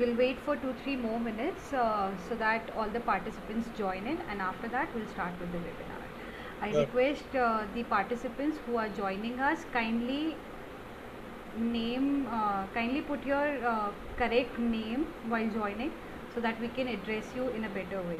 We'll wait for 2-3 more minutes so that all the participants join in, and after that we'll start with the webinar. I request the participants who are joining us kindly put your correct name while joining so that we can address you in a better way.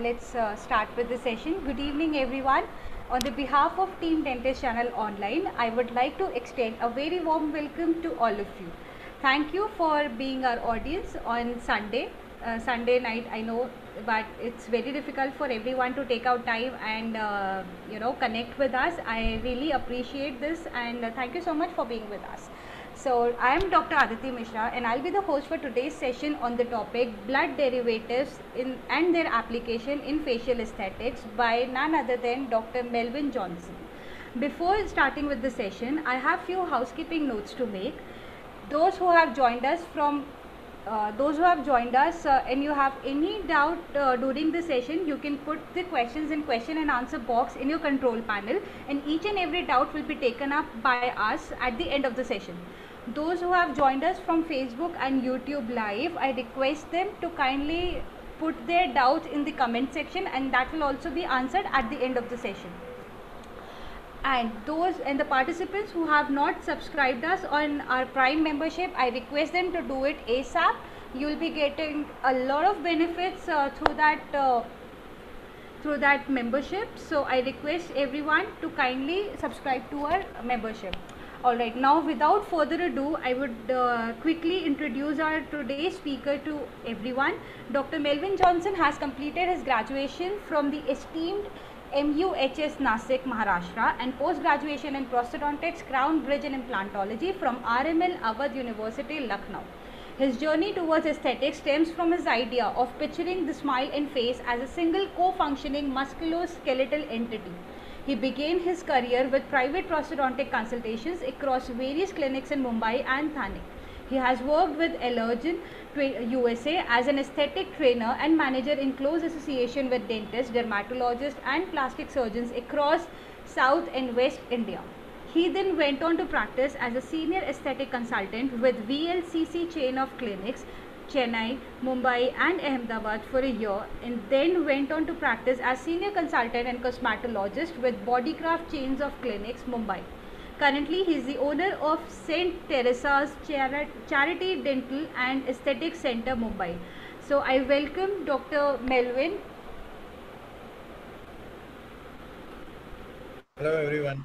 Let's start with the session. Good evening everyone. On the behalf of Team Dentist Channel Online, I would like to extend a very warm welcome to all of you. Thank you for being our audience on Sunday night. I know, but it's very difficult for everyone to take out time and connect with us. I really appreciate this, and thank you so much for being with us. So, I am Dr. Aditi Mishra, and I'll be the host for today's session on the topic blood derivatives and their application in facial aesthetics by none other than Dr. Melwin Johnson. Before starting with the session, I have few housekeeping notes to make. Those who have joined us and you have any doubt during the session, you can put the questions in question and answer box in your control panel, and each and every doubt will be taken up by us at the end of the session. Those who have joined us from Facebook and YouTube live, I request them to kindly put their doubts in the comment section, and that will also be answered at the end of the session. And the participants who have not subscribed us on our Prime membership, I request them to do it ASAP. You will be getting a lot of benefits through that membership. So I request everyone to kindly subscribe to our membership. All right, now without further ado, I would quickly introduce our today's speaker to everyone. Dr. Melwin Johnson has completed his graduation from the esteemed MUHS Nasik, Maharashtra, and post-graduation in Prosthodontics, Crown, Bridge and Implantology from RML Avadh University Lucknow. His journey towards aesthetics stems from his idea of picturing the smile and face as a single co-functioning musculoskeletal entity. He began his career with private prosthodontic consultations across various clinics in Mumbai and Thane. He has worked with Allergan USA as an aesthetic trainer and manager in close association with dentists, dermatologists and plastic surgeons across South and West India. He then went on to practice as a senior aesthetic consultant with VLCC chain of clinics, Chennai, Mumbai and Ahmedabad for a year, and then went on to practice as senior consultant and cosmetologist with Bodycraft chains of clinics, Mumbai. Currently, he is the owner of Saint Teresa's Charity Dental and Aesthetic Center, Mumbai. So, I welcome Dr. Melwin. Hello, everyone.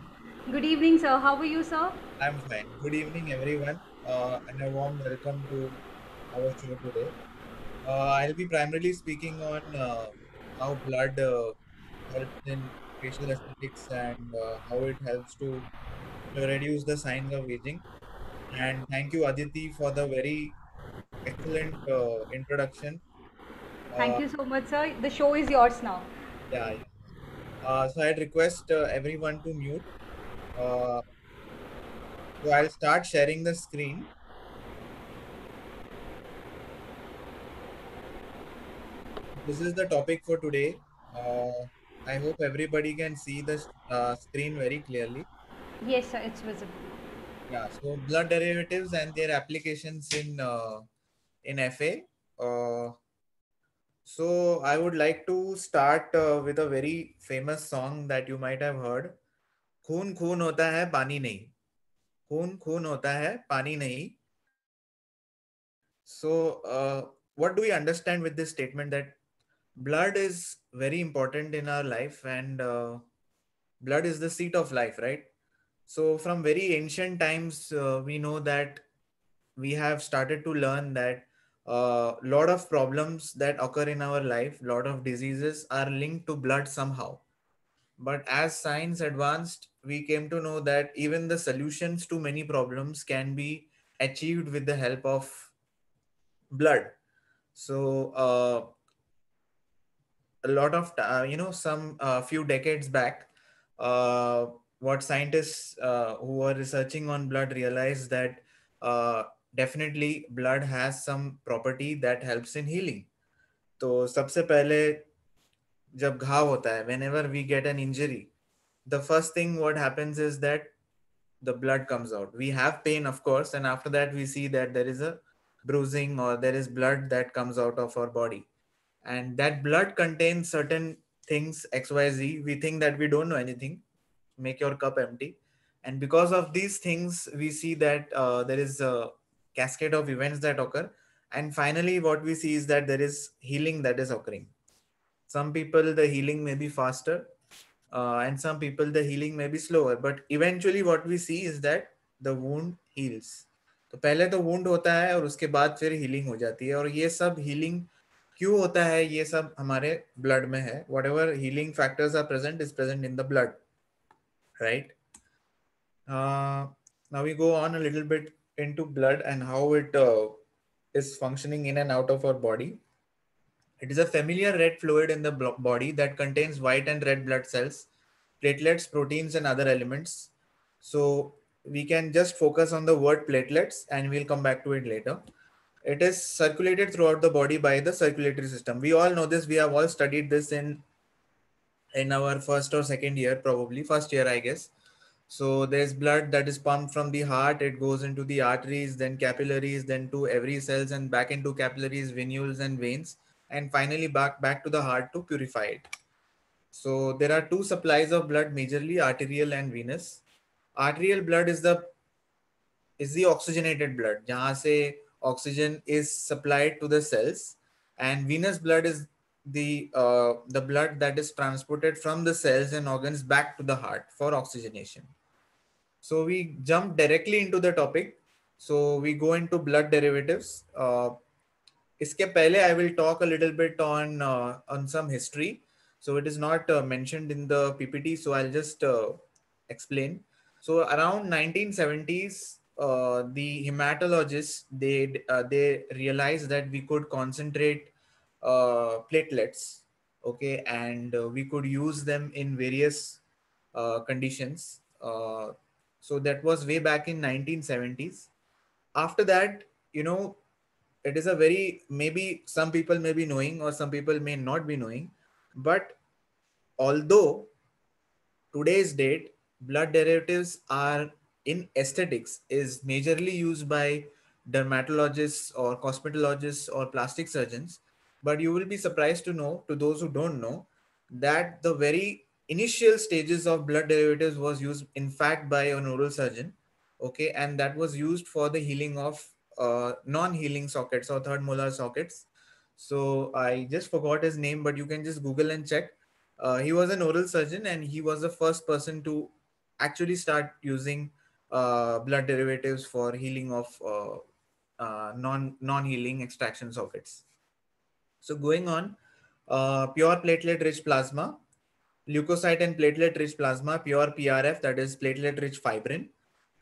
Good evening, sir. How are you, sir? I'm fine. Good evening, everyone, and a warm welcome to our show today. I'll be primarily speaking on how blood helps in facial aesthetics and how it helps to reduce the signs of aging. And thank you, Aditi, for the very excellent introduction. Thank you so much, sir. The show is yours now. Yeah. So I'd request everyone to mute. So I'll start sharing the screen. this is the topic for today. I hope everybody can see the screen very clearly. Yes, sir, it's visible. Yeah, so blood derivatives and their applications in FA. So I would like to start with a very famous song that you might have heard. खून खून होता है पानी नहीं, खून खून होता है पानी नहीं. So what do we understand with this statement that blood is very important in our life and blood is the seat of life, right? So from very ancient times, we know that we have started to learn that lot of problems that occur in our life, lot of diseases are linked to blood somehow. But as science advanced, we came to know that even the solutions to many problems can be achieved with the help of blood. So a lot of few decades back, what scientists who were researching on blood realized that definitely blood has some property that helps in healing. So सबसे पहले जब घाव होता है, whenever we get an injury, the first thing what happens is that the blood comes out. We have pain, of course, and after that we see that there is a bruising or there is blood that comes out of our body. And that blood contains certain things XYZ. We think that we don't know anything. Make your cup empty. And because of these things, we see that there is a cascade of events that occur. And finally, what we see is that there is healing that is occurring. Some people, the healing may be faster and some people, the healing may be slower. But eventually what we see is that the wound heals. So पहले तो wound होता है और उसके बाद फिर healing हो जाती है. और ये सब healing क्यों होता है, ये सब हमारे ब्लड में है. Whatever healing factors are present is present in the blood, right? Now we go on a little bit into blood and how it is functioning in and out of our body. It is a familiar red fluid in the body that contains white and red blood cells, platelets, proteins, and other elements. So we can just focus on the word platelets and we'll come back to it later. It is circulated throughout the body by the circulatory system. We all know this. We have all studied this in our first or second year, probably first year, I guess. So there's blood that is pumped from the heart. It goes into the arteries, then capillaries, then to every cells and back into capillaries, venules and veins, and finally back to the heart to purify it. So there are two supplies of blood majorly, arterial and venous. Arterial blood is the oxygenated blood, jahan se oxygen is supplied to the cells, and venous blood is the blood that is transported from the cells and organs back to the heart for oxygenation. So we jump directly into the topic. So we go into blood derivatives. Iske pehle I will talk a little bit on some history. So it is not mentioned in the PPT. So I'll just explain. So around 1970s. The hematologists, they realized that we could concentrate platelets, okay, and we could use them in various conditions. So that was way back in 1970s. After that, it is a very, maybe some people may be knowing or some people may not be knowing, but although today's date, blood derivatives are in aesthetics is majorly used by dermatologists or cosmetologists or plastic surgeons. But you will be surprised to know, to those who don't know, that the very initial stages of blood derivatives was used in fact by an oral surgeon. Okay, and that was used for the healing of non-healing sockets or third molar sockets. So I just forgot his name, but you can just Google and check. He was an oral surgeon and he was the first person to actually start using blood derivatives for healing of non-healing extraction sockets. So going on, pure platelet-rich plasma, leukocyte and platelet-rich plasma, pure PRF, that is platelet-rich fibrin,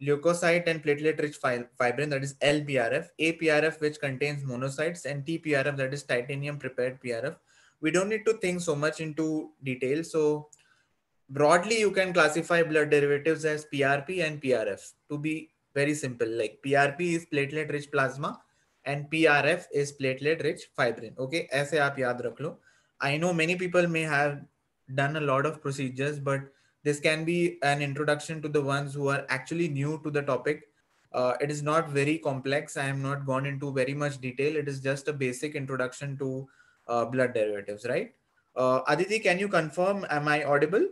leukocyte and platelet-rich fibrin, that is LPRF, APRF, which contains monocytes, and TPRF, that is titanium-prepared PRF. We don't need to think so much into detail. So broadly, you can classify blood derivatives as PRP and PRF to be very simple. Like PRP is platelet-rich plasma and PRF is platelet-rich fibrin. Okay, ऐसे आप याद रख लो. I know many people may have done a lot of procedures, but this can be an introduction to the ones who are actually new to the topic. It is not very complex. I am not gone into very much detail. It is just a basic introduction to blood derivatives, right? Aditi, can you confirm, am I audible?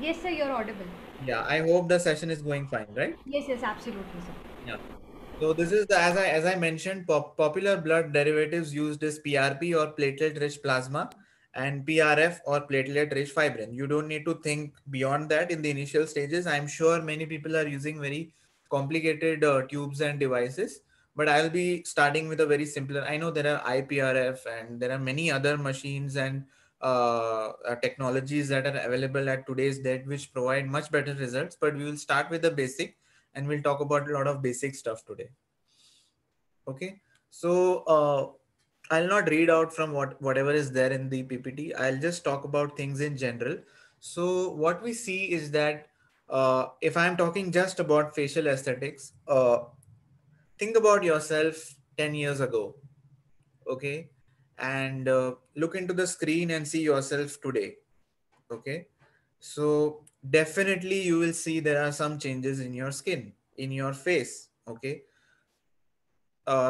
Yes, sir, you're audible. Yeah, I hope the session is going fine, right? Yes, yes, absolutely, sir. Yeah. So this is the, as I mentioned, popular blood derivatives used is PRP or platelet-rich plasma and PRF or platelet-rich fibrin. You don't need to think beyond that in the initial stages. I'm sure many people are using very complicated tubes and devices, but I'll be starting with a very simpler. I know there are IPRF and there are many other machines and technologies that are available at today's date which provide much better results, but we will start with the basic and we'll talk about a lot of basic stuff today. Okay, so I'll not read out from whatever is there in the PPT. I'll just talk about things in general. So what we see is that if I'm talking just about facial aesthetics, think about yourself 10 years ago, okay? And look into the screen and see yourself today, okay? So definitely you will see there are some changes in your skin, in your face, okay?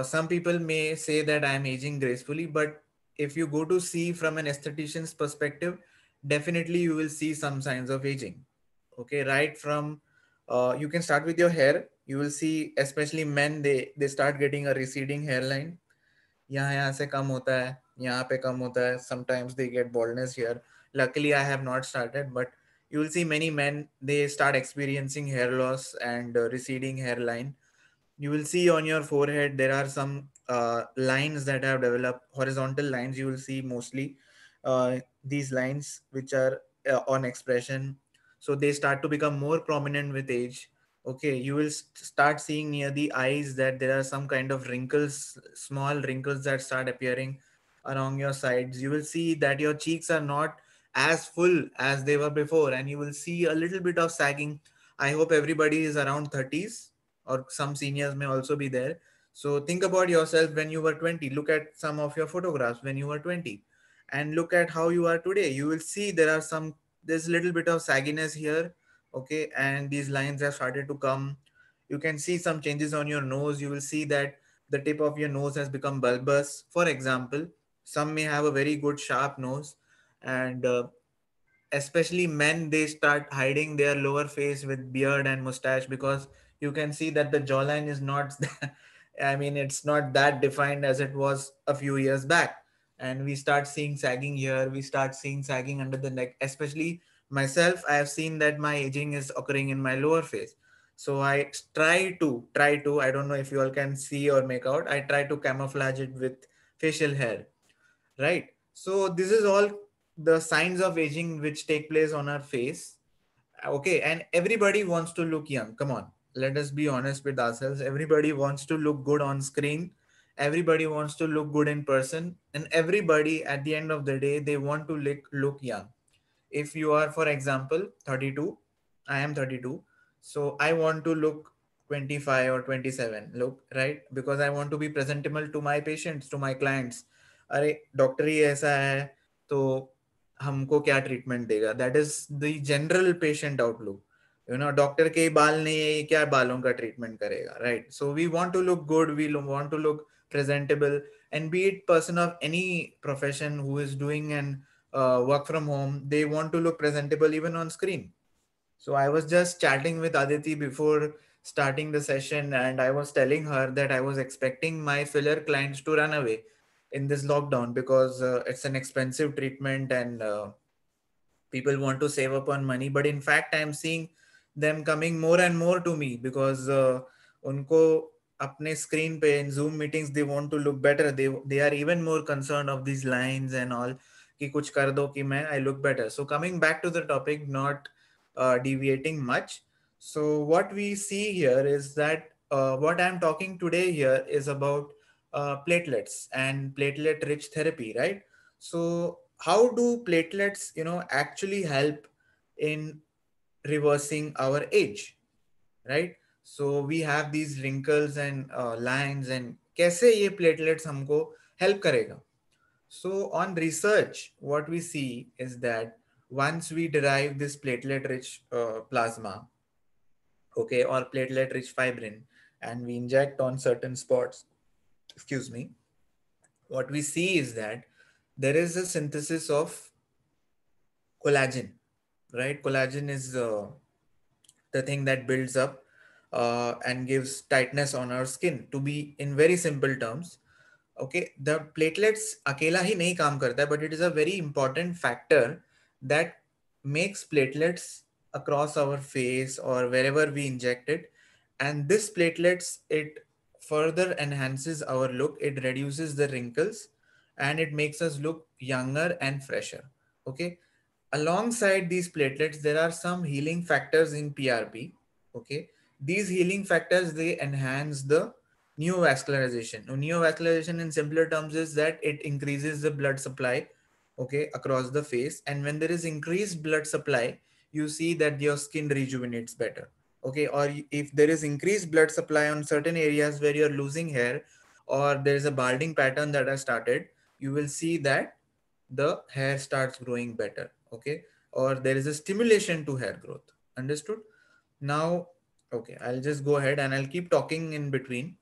Some people may say that I'm aging gracefully, but if you go to see from an aesthetician's perspective, definitely you will see some signs of aging. Okay, right from, you can start with your hair. You will see, especially men, they start getting a receding hairline. Yahan se kam hota hai, yahan pe kam hota hai. Sometimes they get baldness here. Luckily, I have not started, but you will see many men, they start experiencing hair loss and receding hairline. You will see on your forehead, there are some lines that have developed, horizontal lines. You will see mostly these lines which are on expression. So they start to become more prominent with age. Okay, you will start seeing near the eyes that there are some kind of wrinkles, small wrinkles that start appearing along your sides. You will see that your cheeks are not as full as they were before, and you will see a little bit of sagging. I hope everybody is around 30s. Or some seniors may also be there. So think about yourself when you were 20. Look at some of your photographs when you were 20 and look at how you are today. You will see there are some, there's a little bit of sagginess here. Okay. And these lines have started to come. You can see some changes on your nose. You will see that the tip of your nose has become bulbous. For example, some may have a very good sharp nose, and especially men, they start hiding their lower face with beard and mustache because you can see that the jawline is not, I mean, it's not that defined as it was a few years back. And we start seeing sagging here. We start seeing sagging under the neck, especially myself. I have seen that my aging is occurring in my lower face. So I try to, I don't know if you all can see or make out, I try to camouflage it with facial hair, right? So this is all the signs of aging which take place on our face. Okay. And everybody wants to look young. Come on. Let us be honest with ourselves. Everybody wants to look good on screen. Everybody wants to look good in person. And everybody at the end of the day, they want to look young. If you are, for example, 32, I am 32. So I want to look 25 or 27, look, right? Because I want to be presentable to my patients, to my clients. Arey, doctor hi aisa hai, toh humko kya treatment dega? That is the general patient outlook. You know, doctor ke baal nahi hai, kya baalon ka treatment karega, right? So we want to look good. We want to look presentable, and be it person of any profession who is doing an work from home, they want to look presentable even on screen. So I was just chatting with Aditi before starting the session, and I was telling her that I was expecting my filler clients to run away in this lockdown because it's an expensive treatment and people want to save up on money. But in fact, I'm seeing them coming more and more to me because unko apne screen pe in Zoom meetings, they want to look better. They are even more concerned of these lines and all ki kuch kar do ki main I look better. So coming back to the topic, not deviating much. So what we see here is that what I'm talking today here is about platelets and platelet rich therapy, right? So how do platelets, you know, actually help in reversing our age, right? So we have these wrinkles and lines, and kaise ye platelets humko help karega? So on research, what we see is that once we derive this platelet-rich plasma, okay, or platelet-rich fibrin, and we inject on certain spots, excuse me, what we see is that there is a synthesis of collagen, right? Collagen is the thing that builds up and gives tightness on our skin, to be in very simple terms. Okay, the platelets akela hi nahi kaam karta, but it is a very important factor that makes platelets across our face or wherever we inject it. And this platelets, it further enhances our look. It reduces the wrinkles and it makes us look younger and fresher. Okay. Alongside these platelets, there are some healing factors in PRP. Okay. These healing factors, they enhance the neovascularization. Now, neovascularization in simpler terms is that it increases the blood supply, okay, across the face. And when there is increased blood supply, you see that your skin rejuvenates better. Okay. Or if there is increased blood supply on certain areas where you're losing hair or there's a balding pattern that has started, you will see that the hair starts growing better. Okay. Or there is a stimulation to hair growth. Understood? Now, okay, I'll just go ahead and I'll keep talking in between.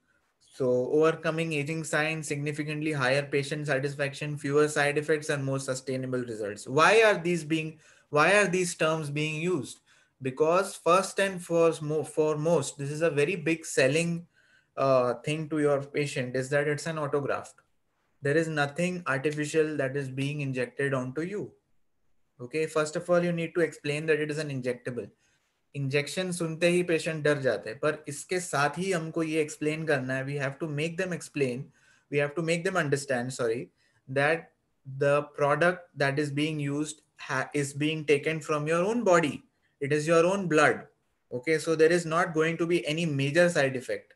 So overcoming aging signs, significantly higher patient satisfaction, fewer side effects and more sustainable results. Why are these terms being used? Because first and foremost, this is a very big selling thing to your patient, is that it's an autograft. There is nothing artificial that is being injected onto you. Okay, first of all, you need to explain that it is an injectable. Injection sunte hi patient dar jate hai, par iske saath hi humko ye explain karna hai. We have to make them explain. We have to make them understand, sorry, that the product that is being used is being taken from your own body. It is your own blood. Okay. So there is not going to be any major side effect.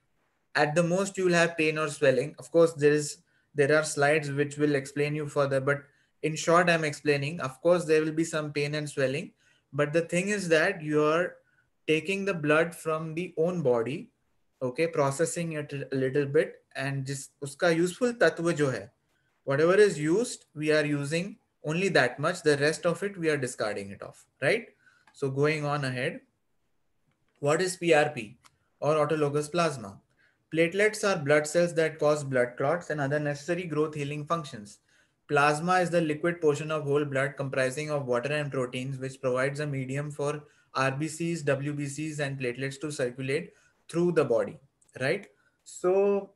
At the most, you will have pain or swelling. Of course, there are slides which will explain you further, but in short, I'm explaining, of course, there will be some pain and swelling, but the thing is that you are taking the blood from the own body, okay, processing it a little bit, and just uska useful tatva jo hai, whatever is used, we are using only that much. The rest of it, we are discarding it off, right? So going on ahead, what is PRP or autologous plasma? Platelets are blood cells that cause blood clots and other necessary growth healing functions. Plasma is the liquid portion of whole blood comprising of water and proteins, which provides a medium for RBCs, WBCs and platelets to circulate through the body, right? So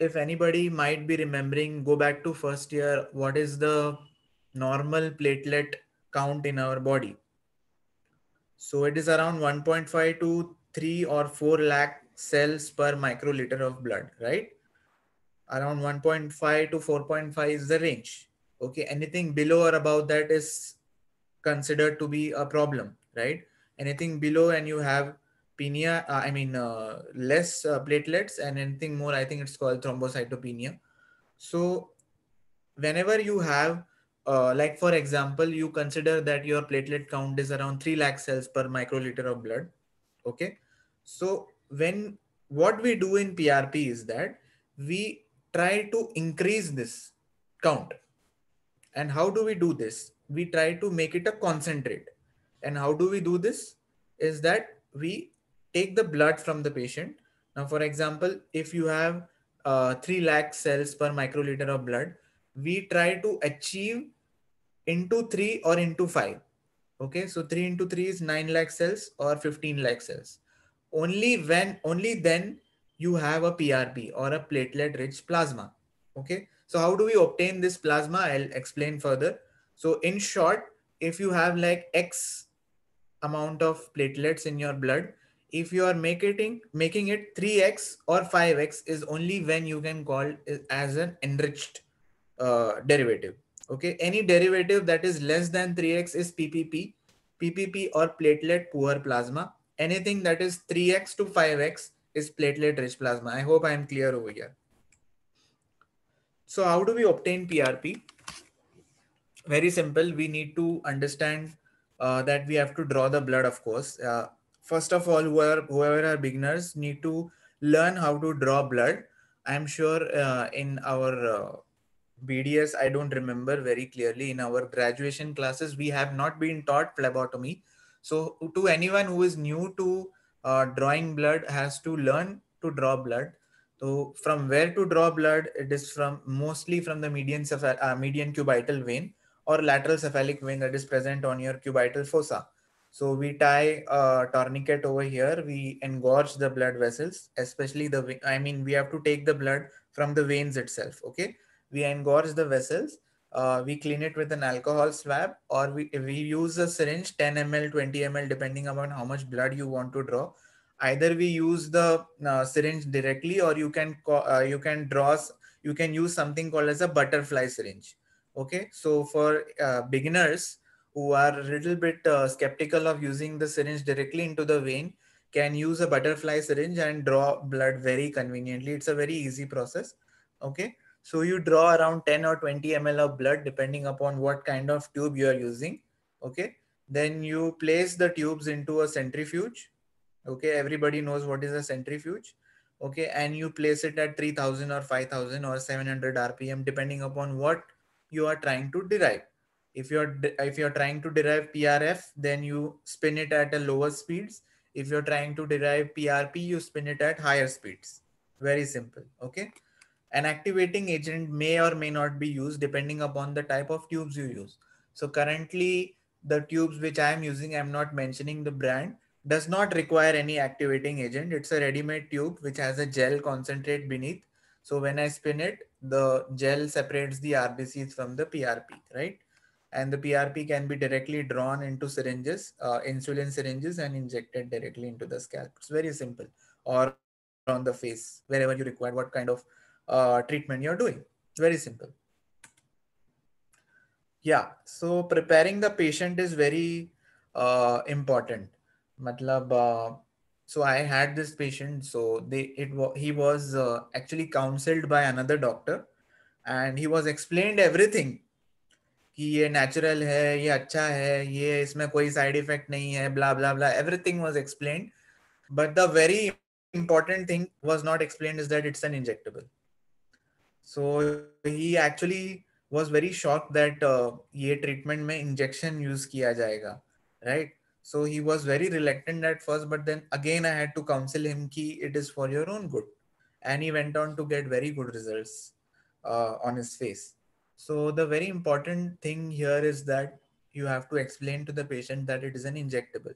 if anybody might be remembering, go back to first year, what is the normal platelet count in our body? So it is around 1.5 to 3 or 4 lakh cells per microliter of blood, right? Around 1.5 to 4.5 is the range. Okay. Anything below or above that is considered to be a problem, right? Anything below and you have penia, less platelets, and anything more, I think it's called thrombocytopenia. So whenever you have like for example, you consider that your platelet count is around 3 lakh cells per microliter of blood. Okay. So what we do in PRP is that we try to increase this count. And how do we do this? We try to make it a concentrate. And how do we do this? Is that we take the blood from the patient. Now, for example, if you have 3 lakh cells per microliter of blood, we try to achieve into 3 or into 5. Okay, so 3 into 3 is 9 lakh cells or 15 lakh cells. Only then you have a PRP or a platelet-rich plasma. Okay, so how do we obtain this plasma? I'll explain further. So in short, if you have like X amount of platelets in your blood, if you are making it 3X or 5X is only when you can call it as an enriched derivative. Okay, any derivative that is less than 3X is PPP, PPP or platelet-poor plasma. Anything that is 3X to 5X is platelet-rich plasma. I hope I am clear over here. So how do we obtain PRP? Very simple. We need to understand that we have to draw the blood, of course. First of all, whoever are beginners need to learn how to draw blood. I'm sure in our BDS, I don't remember very clearly. In our graduation classes, we have not been taught phlebotomy. So to anyone who is new to drawing blood has to learn to draw blood. So from where to draw blood, it is from mostly from the median cubital vein or lateral cephalic vein that is present on your cubital fossa. So we tie a tourniquet over here. We engorge the blood vessels, especially the, we have to take the blood from the veins itself. Okay. We engorge the vessels. We clean it with an alcohol swab, or we use a syringe, 10 ml, 20 ml, depending upon how much blood you want to draw. Either we use the syringe directly, or you can use something called as a butterfly syringe. Okay, so for beginners who are a little bit skeptical of using the syringe directly into the vein, can use a butterfly syringe and draw blood very conveniently. It's a very easy process. Okay. So you draw around 10 or 20 ml of blood, depending upon what kind of tube you are using. Okay. Then you place the tubes into a centrifuge. Okay. Everybody knows what is a centrifuge. Okay. And you place it at 3000 or 5000 or 700 RPM, depending upon what you are trying to derive. If you're trying to derive PRF, then you spin it at a lower speeds. If you're trying to derive PRP, you spin it at higher speeds. Very simple. Okay. An activating agent may or may not be used depending upon the type of tubes you use. So currently the tubes which I am using, I'm not mentioning the brand, does not require any activating agent. It's a ready-made tube which has a gel concentrate beneath. So when I spin it, the gel separates the RBCs from the PRP, right? And the PRP can be directly drawn into syringes, insulin syringes, and injected directly into the scalp. It's very simple. Or on the face, wherever you require, what kind of treatment you're doing. Very simple. Yeah. So preparing the patient is very important. Matlab, so I had this patient. So he was actually counseled by another doctor, and he was explained everything. कि ये natural है, ये अच्छा है, ये इसमें कोई side effect नहीं है, blah blah blah. Everything was explained, but the very important thing was not explained is that it's an injectable. So he actually was very shocked that ये treatment में injection use किया जाएगा, right? So he was very reluctant at first, but then again I had to counsel him कि it is for your own good, and he went on to get very good results on his face. So the very important thing here is that you have to explain to the patient that it is an injectable.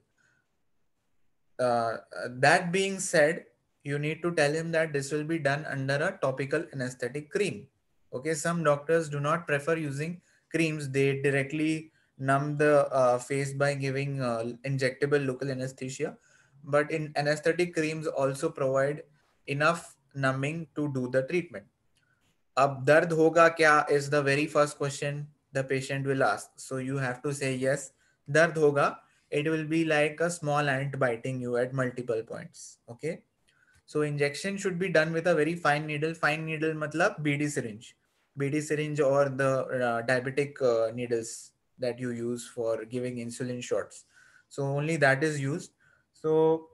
That being said, you need to tell him that this will be done under a topical anesthetic cream. Okay, some doctors do not prefer using creams. They directly numb the face by giving injectable local anesthesia. But in anesthetic creams also provide enough numbing to do the treatment. Ab dard hoga kya is the very first question the patient will ask. So you have to say yes, dard hoga. It will be like a small ant biting you at multiple points. Okay. So injection should be done with a very fine needle matlab BD syringe or the diabetic needles that you use for giving insulin shots. So only that is used. So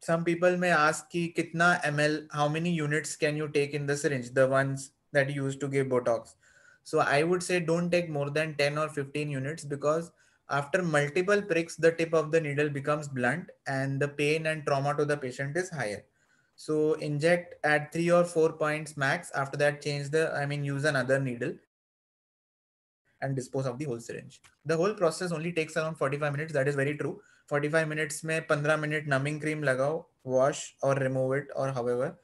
some people may ask ki kitna ml, how many units can you take in the syringe? The ones that you use to give Botox. So I would say don't take more than 10 or 15 units because after multiple pricks, the tip of the needle becomes blunt and the pain and trauma to the patient is higher. So inject at 3 or 4 points max. After that, change the, use another needle and dispose of the whole syringe. The whole process only takes around 45 minutes. That is very true. 45 minutes mein 15 minute numbing cream lagao, wash or remove it or however.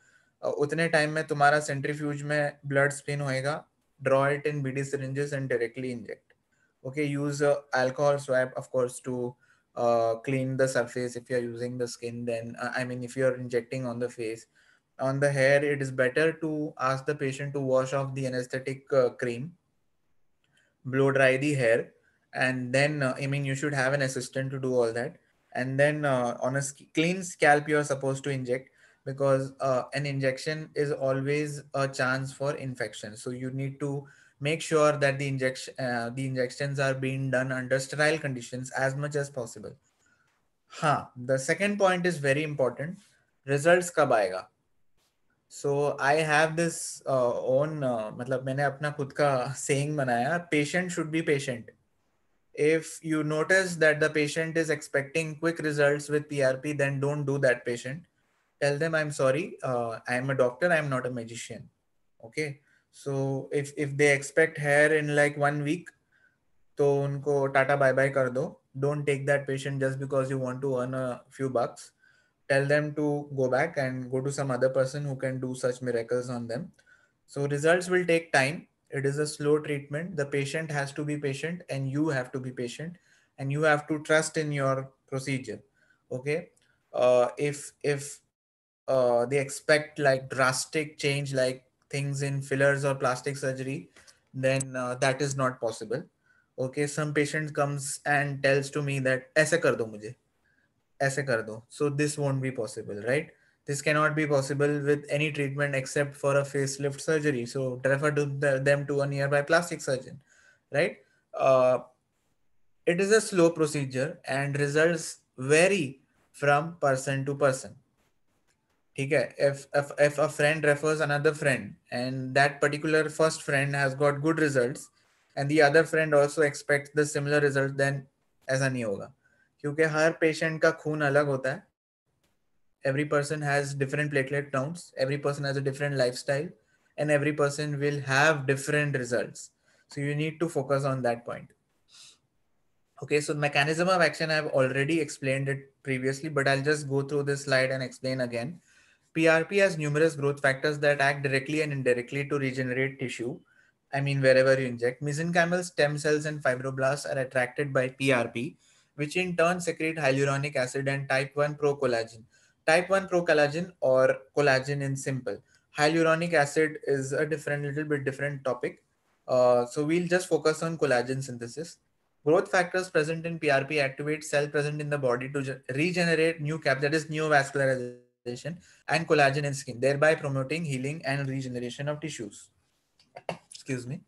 Utne time mein tumhara centrifuge mein blood spin hoega. Draw it in BD syringes and directly inject. Okay, use alcohol swab, of course, to clean the surface. If you're using the skin, then if you're injecting on the face, on the hair, it is better to ask the patient to wash off the anesthetic cream, blow dry the hair, and then, you should have an assistant to do all that. And then on a clean scalp, you're supposed to inject because an injection is always a chance for infection. So you need to make sure that the injections are being done under sterile conditions as much as possible. The second point is very important. Results कब आएगा? So I have this own मतलब मैंने अपना खुद का saying बनाया, patient should be patient. If you notice that the patient is expecting quick results with PRP, then don't do that patient. Tell them I'm sorry, I'm a doctor, I'm not a magician. Okay. So if they expect hair in like 1 week, तो उनको Tata bye bye कर दो. Don't take that patient just because you want to earn a few bucks. Tell them to go back and go to some other person who can do such miracles on them. So results will take time. It is a slow treatment. The patient has to be patient and you have to be patient and you have to trust in your procedure. Okay. If they expect like drastic change, like things in fillers or plastic surgery, then that is not possible. Okay. Some patient comes and tells to me that ऐसे कर दो मुझे. ऐसे कर दो. So this won't be possible, right? This cannot be possible with any treatment except for a facelift surgery. So refer to them to a nearby plastic surgeon, right? It is a slow procedure and results vary from person to person. Okay, if a friend refers another friend and that particular first friend has got good results and the other friend also expects the similar result, then ऐसा नहीं होगा. क्योंकि हर patient का खून अलग होता है. Every person has different platelet counts. Every person has a different lifestyle, and every person will have different results. So you need to focus on that point. Okay. So mechanism of action, I've already explained it previously, but I'll just go through this slide and explain again. PRP has numerous growth factors that act directly and indirectly to regenerate tissue. I mean, wherever you inject, mesenchymal stem cells and fibroblasts are attracted by PRP, which in turn secrete hyaluronic acid and type 1 procollagen. Type 1 procollagen or collagen in simple. Hyaluronic acid is a little bit different topic. So we'll just focus on collagen synthesis. Growth factors present in PRP activate cell present in the body to regenerate new caps, that is neovascularization, and collagen in skin, thereby promoting healing and regeneration of tissues. Excuse me.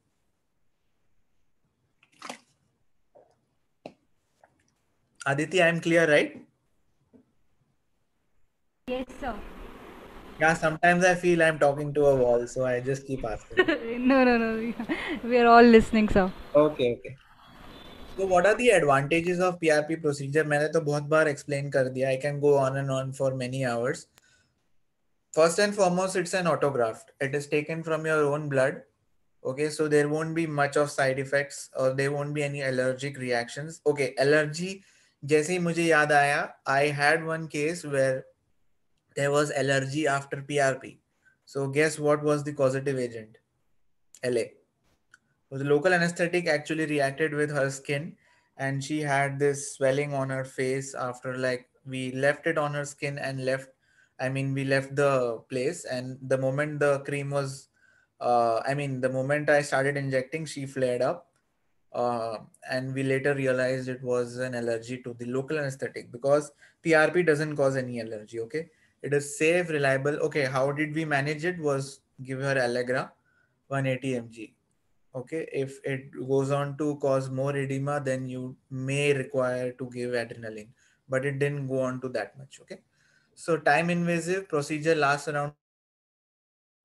Aditi, I am clear, right? Yes, sir. Yeah, sometimes I feel I'm talking to a wall, so I just keep asking. No. We are all listening, sir. Okay. So what are the advantages of PRP procedure? मैंने तो बहुत बार explain कर दिया. I can go on and on for many hours. First and foremost, it's an autograft. It is taken from your own blood. Okay, so there won't be much of side effects or there won't be any allergic reactions. Okay, allergy. जैसे ही मुझे याद आया, I had one case where there was allergy after PRP. So guess what was the causative agent? LA. So the local anesthetic actually reacted with her skin and she had this swelling on her face after, like, we left it on her skin and we left the place, and the moment the cream was, the moment I started injecting, she flared up. And we later realized it was an allergy to the local anesthetic because PRP doesn't cause any allergy, okay? It is safe, reliable. Okay, how did we manage it was give her Allegra 180 mg. Okay, if it goes on to cause more edema, then you may require to give adrenaline, but it didn't go on to that much. Okay, so time invasive procedure lasts around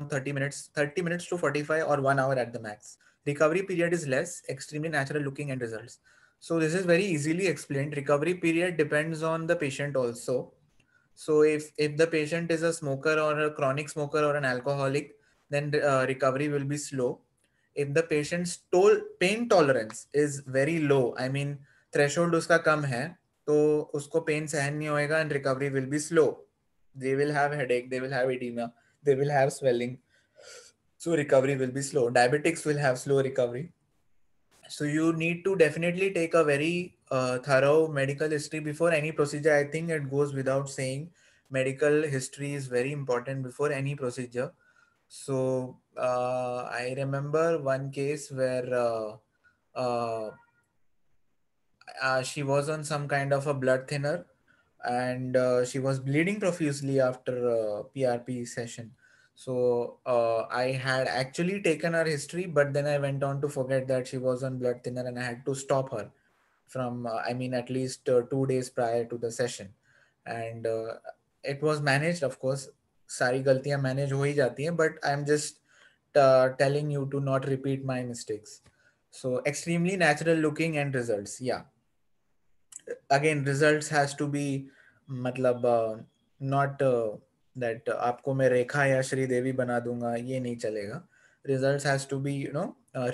30 minutes to 45 or 1 hour at the max. Recovery period is less, extremely natural looking and results. So this is very easily explained. Recovery period depends on the patient also. So if the patient is a smoker or a chronic smoker or an alcoholic, then recovery will be slow. If the patient's pain tolerance is very low, I mean threshold uska kam hai, to usko pain sahan nahi hoega and recovery will be slow. They will have headache, they will have edema, they will have swelling. So recovery will be slow. Diabetics will have slow recovery. So you need to definitely take a very thorough medical history before any procedure. I think it goes without saying, medical history is very important before any procedure. So I remember one case where she was on some kind of a blood thinner and she was bleeding profusely after a PRP session. So I had actually taken her history, but then I went on to forget that she was on blood thinner and I had to stop her from, at least 2 days prior to the session. And it was managed, of course, सारी गलतियां manage हो ही जाती हैं, but I am just telling you to not repeat my mistakes. So extremely natural looking and results. Yeah. Again, results has to be, मतलब not that आपको मैं रेखा या श्रीदेवी बना दूंगा, ये नहीं चलेगा. Results has to be, you know,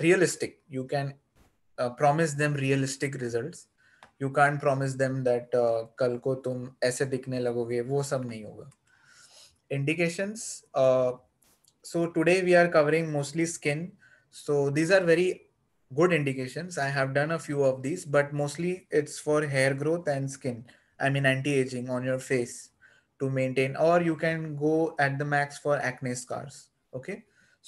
realistic. You can promise them realistic results. You can't promise them that कल को तुम ऐसे दिखने लगोगे, वो सब नहीं होगा. Indications. So today we are covering mostly skin. So these are very good indications. I have done a few of these, but mostly it's for hair growth and skin. I mean, anti-aging on your face to maintain, or you can go at the max for acne scars. Okay.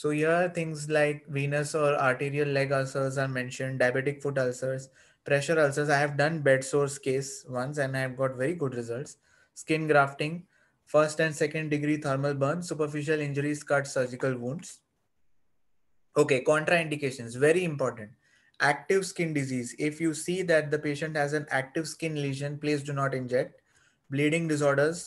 So here things like venous or arterial leg ulcers are mentioned, diabetic foot ulcers, pressure ulcers. I have done bed sores case once and I have got very good results. Skin grafting, first and second degree thermal burn, superficial injuries, cuts, surgical wounds. Okay, contraindications, very important. Active skin disease. If you see that the patient has an active skin lesion, please do not inject. Bleeding disorders.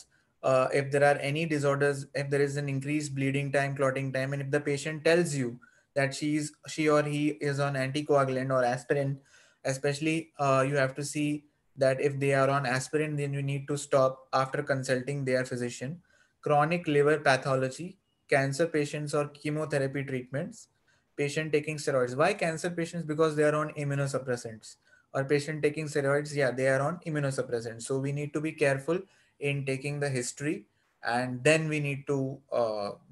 If there are any disorders, if there is an increased bleeding time, clotting time, and if the patient tells you that she or he is on anticoagulant or aspirin, especially you have to see that if they are on aspirin, then you need to stop after consulting their physician. Chronic liver pathology, cancer patients or chemotherapy treatments. Patient taking steroids. Why cancer patients? Because they are on immunosuppressants. Or patient taking steroids, yeah, they are on immunosuppressants. So we need to be careful in taking the history, and then we need to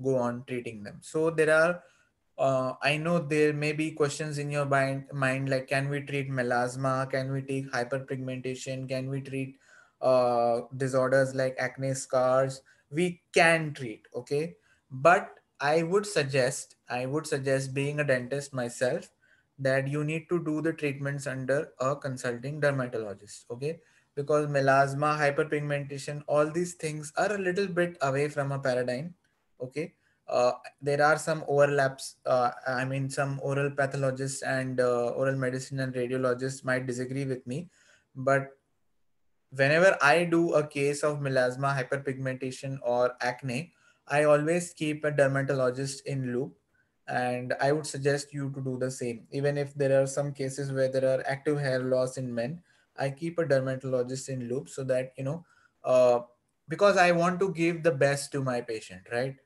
go on treating them. So there are, I know there may be questions in your mind like, can we treat melasma? Can we take hyperpigmentation? Can we treat disorders like acne scars? We can treat, okay, but I would suggest being a dentist myself that you need to do the treatments under a consulting dermatologist, okay? Because melasma, hyperpigmentation, all these things are a little bit away from a paradigm, okay? There are some overlaps. I mean, some oral pathologists and oral medicine and radiologists might disagree with me, but whenever I do a case of melasma, hyperpigmentation or acne, I always keep a dermatologist in loop, and I would suggest you to do the same. Even if there are some cases where there are active hair loss in men, I keep a dermatologist in loop so that, you know, because I want to give the best to my patient, right?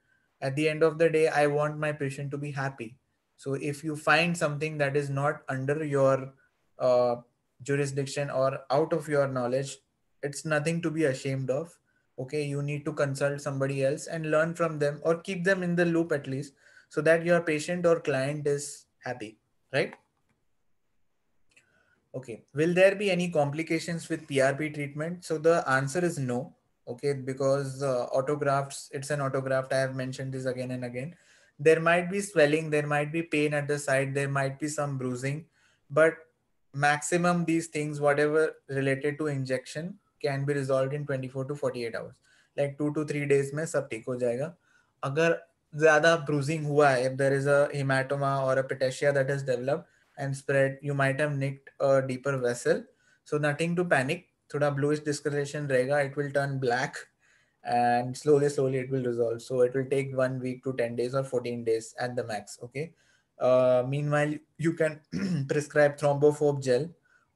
At the end of the day, I want my patient to be happy. So if you find something that is not under your jurisdiction or out of your knowledge, it's nothing to be ashamed of. Okay, you need to consult somebody else and learn from them or keep them in the loop at least so that your patient or client is happy, right? Okay, will there be any complications with PRP treatment? So the answer is no, okay, because autografts, it's an autograft. I have mentioned this again and again. There might be swelling, there might be pain at the site, there might be some bruising, but maximum these things, whatever related to injection, can be resolved in 24 to 48 hours. Like 2 to 3 days में सब ठीक हो जाएगा. अगर ज़्यादा bruising हुआ है, if there is a hematoma or a petechia that has developed and spread, you might have nicked a deeper vessel. So nothing to panic. थोड़ा bluish discoloration रहेगा. It will turn black and slowly it will resolve. So it will take 1 week to 10 days or 14 days at the max. Okay. Meanwhile, you can prescribe thrombophobe gel.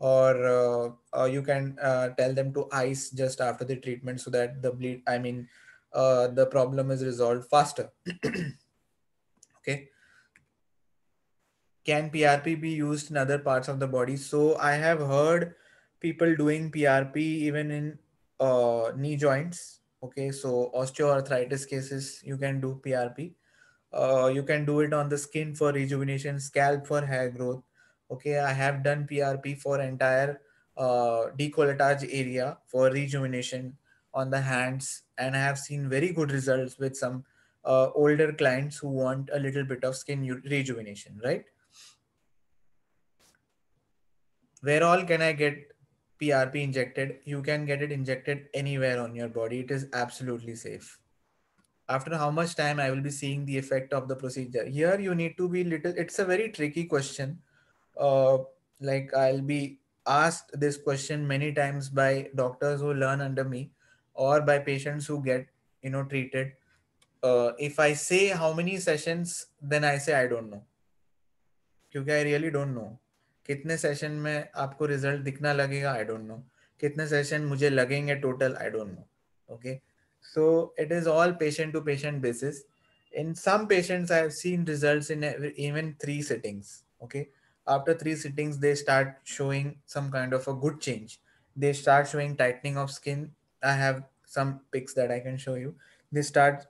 Or you can tell them to ice just after the treatment so that the bleed, I mean, the problem is resolved faster. Okay. Can PRP be used in other parts of the body? So I have heard people doing PRP even in knee joints. Okay. So osteoarthritis cases, you can do PRP. You can do it on the skin for rejuvenation, scalp for hair growth. Okay, I have done PRP for entire decolletage area for rejuvenation on the hands, and I have seen very good results with some older clients who want a little bit of skin rejuvenation, right? Where all can I get PRP injected? You can get it injected anywhere on your body. It is absolutely safe. After how much time I will be seeing the effect of the procedure? Here you need to be little, it's a very tricky question. Like I'll be asked this question many times by doctors who learn under me or by patients who get, you know, treated. if I say how many sessions, then I say I don't know, क्योंकि I really don't know. कितने session में आपको result दिखना लगेगा, I don't know. कितने session मुझे लगेंगे total, I don't know. Okay, so it is all patient to patient basis. In some patients I have seen results in even 3 sittings. Okay, after 3 sittings they start showing some kind of a good change. They start showing tightening of skin. I have some pics that I can show you. They start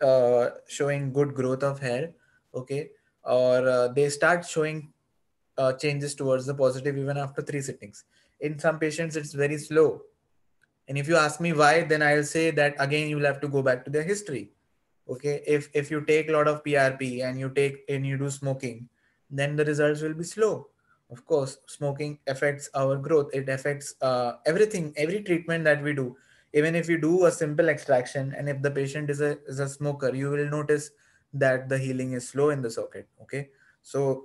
showing good growth of hair. Okay, or they start showing changes towards the positive even after 3 sittings. In some patients it's very slow, and if you ask me why, then I'll say that again you will have to go back to their history. Okay, if you take a lot of PRP and you do smoking, then the results will be slow. Of course, smoking affects our growth. It affects everything, every treatment that we do. Even if you do a simple extraction, and if the patient is a smoker, you will notice that the healing is slow in the socket. Okay, so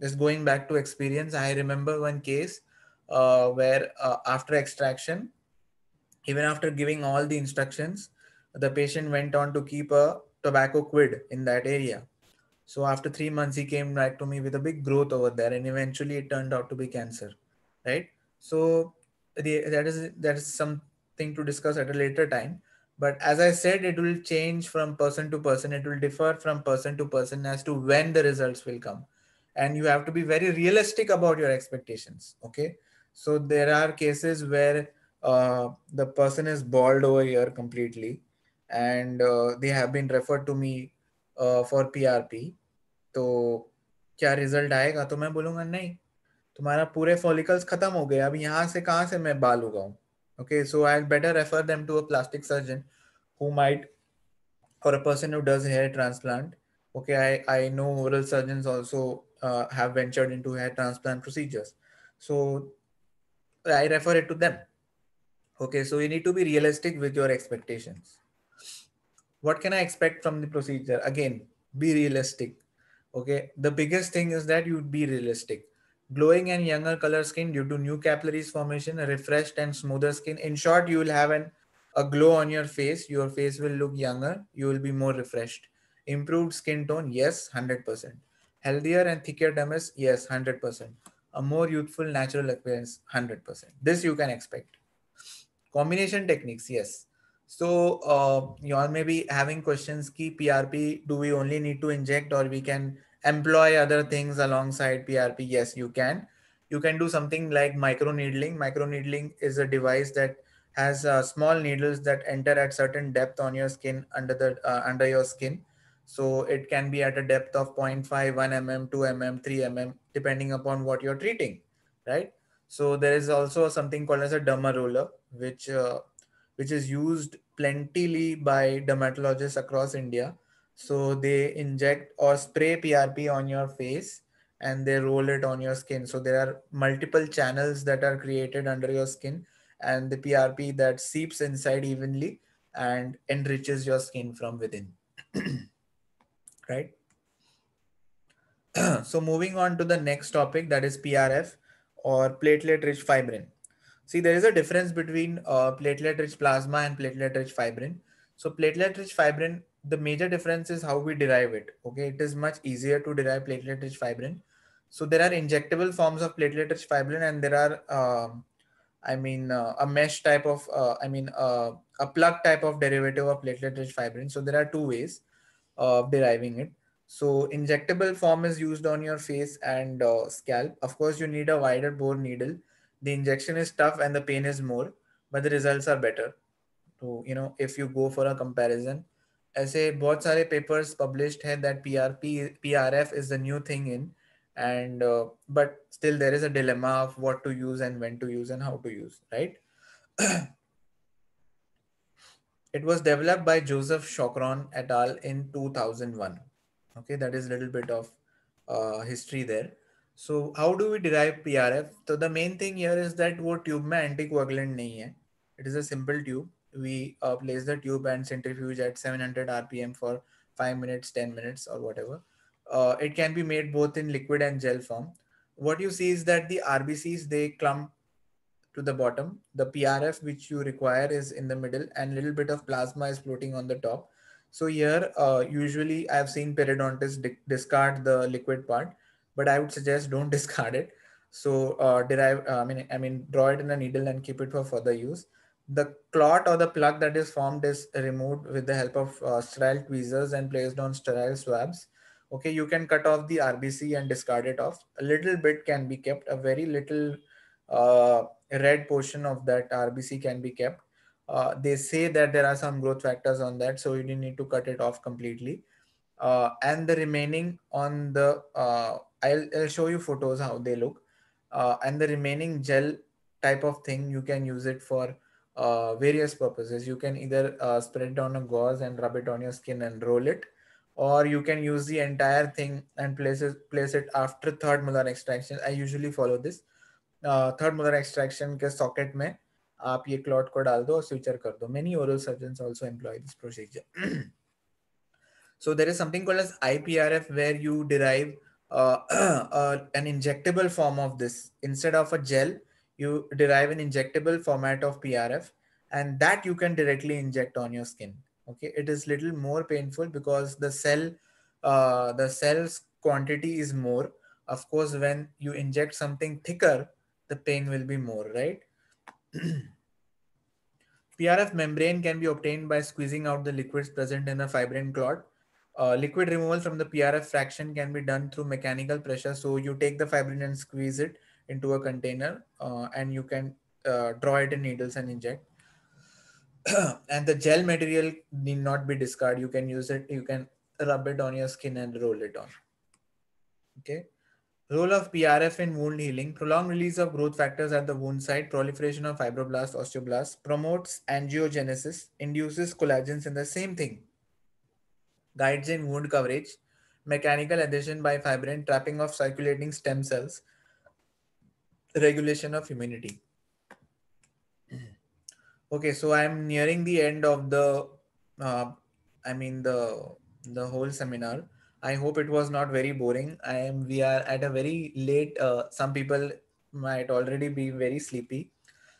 just going back to experience, I remember one case where after extraction, even after giving all the instructions, the patient went on to keep a tobacco quid in that area. So after 3 months, he came back to me with a big growth over there, and eventually it turned out to be cancer. Right? So that is something to discuss at a later time. But as I said, it will change from person to person. It will differ from person to person as to when the results will come. And you have to be very realistic about your expectations. Okay, so there are cases where the person is bald over here completely, and they have been referred to me for PRP. तो क्या result आएगा? तो मैं बोलूँगा नहीं, तुम्हारा पूरे follicles खत्म हो गए, अब यहाँ से कहाँ से मैं बाल उगाऊँ? Okay, so I'll better refer them to a plastic surgeon who might, or a person who does hair transplant. Okay, I know oral surgeons also have ventured into hair transplant procedures, so I refer it to them. Okay, so you need to be realistic with your expectations. What can I expect from the procedure? Again, be realistic. Okay, the biggest thing is that you be realistic. Glowing and younger color skin due to new capillaries formation, a refreshed and smoother skin. In short, you will have a glow on your face. Your face will look younger. You will be more refreshed. Improved skin tone, yes, 100%. Healthier and thicker dermis, yes, 100%. A more youthful natural appearance, 100%. This you can expect. Combination techniques, yes. So you all may be having questions. Ki PRP, do we only need to inject, or we can employ other things alongside PRP? Yes, you can. You can do something like microneedling. Microneedling is a device that has small needles that enter at certain depth on your skin, under your skin. So it can be at a depth of 0.5, 1 mm, 2 mm, 3 mm, depending upon what you're treating, right? So there is also something called as a derma roller, which is used plentifully by dermatologists across India. So they inject or spray PRP on your face and they roll it on your skin. So there are multiple channels that are created under your skin, and the PRP that seeps inside evenly and enriches your skin from within. Right. So moving on to the next topic, that is PRF, or platelet-rich fibrin. See, there is a difference between platelet-rich plasma and platelet-rich fibrin. So platelet-rich fibrin, the major difference is how we derive it. Okay, it is much easier to derive platelet-rich fibrin. So there are injectable forms of platelet-rich fibrin, and there are, a mesh type of, a plug type of derivative of platelet-rich fibrin. So there are 2 ways of deriving it. So injectable form is used on your face and scalp. Of course, you need a wider bore needle. The injection is tough and the pain is more, but the results are better. So if you go for a comparison, ऐसे बहुत सारे papers published है that PRF is the new thing in, and but still there is a dilemma of what to use and when to use and how to use, right? It was developed by Joseph Chokron et al. In 2001. Okay, that is a little bit of history there. So how do we derive PRF? So the main thing here is that वो tube में anticoagulant नहीं है. It is a simple tube. We place the tube and centrifuge at 700 RPM for 5 minutes, 10 minutes or whatever. It can be made both in liquid and gel form. What you see is that the RBCs, they clump to the bottom. The PRF which you require is in the middle, and little bit of plasma is floating on the top. So here, usually I've seen periodontists discard the liquid part, but I would suggest don't discard it. So draw it in a needle and keep it for further use. The clot or the plug that is formed is removed with the help of sterile tweezers and placed on sterile swabs. Okay, you can cut off the RBC and discard it off. A little bit can be kept, a very little red portion of that RBC can be kept. They say that there are some growth factors on that, so you didn't need to cut it off completely. And the remaining on the, I'll show you photos how they look. And the remaining gel type of thing, you can use it for various purposes. You can either spread it on a gauze and rub it on your skin and roll it, or you can use the entire thing and place it after third molar extraction. I usually follow this. Third molar extraction ke socket mein आप ये clot को डाल दो और suture कर दो. Many oral surgeons also employ this procedure. So there is something called as IPRF, where you derive an injectable form of this. Instead of a gel, you derive an injectable format of PRF, and that you can directly inject on your skin. Okay, it is little more painful because the cell's quantity is more. Of course, when you inject something thicker, the pain will be more, right? PRF membrane can be obtained by squeezing out the liquids present in a fibrin clot. Liquid removal from the PRF fraction can be done through mechanical pressure. So you take the fibrin and squeeze it into a container, and you can draw it in needles and inject. And the gel material need not be discarded. You can use it. You can rub it on your skin and roll it on. Okay. Role of PRF in wound healing. Prolonged release of growth factors at the wound site, proliferation of fibroblasts, osteoblasts, promotes angiogenesis, induces collagens in the same thing, guides in wound coverage, mechanical adhesion by fibrin, trapping of circulating stem cells, regulation of immunity. Okay, so I am nearing the end of the, the whole seminar. I hope it was not very boring. We are at a very late, some people might already be very sleepy.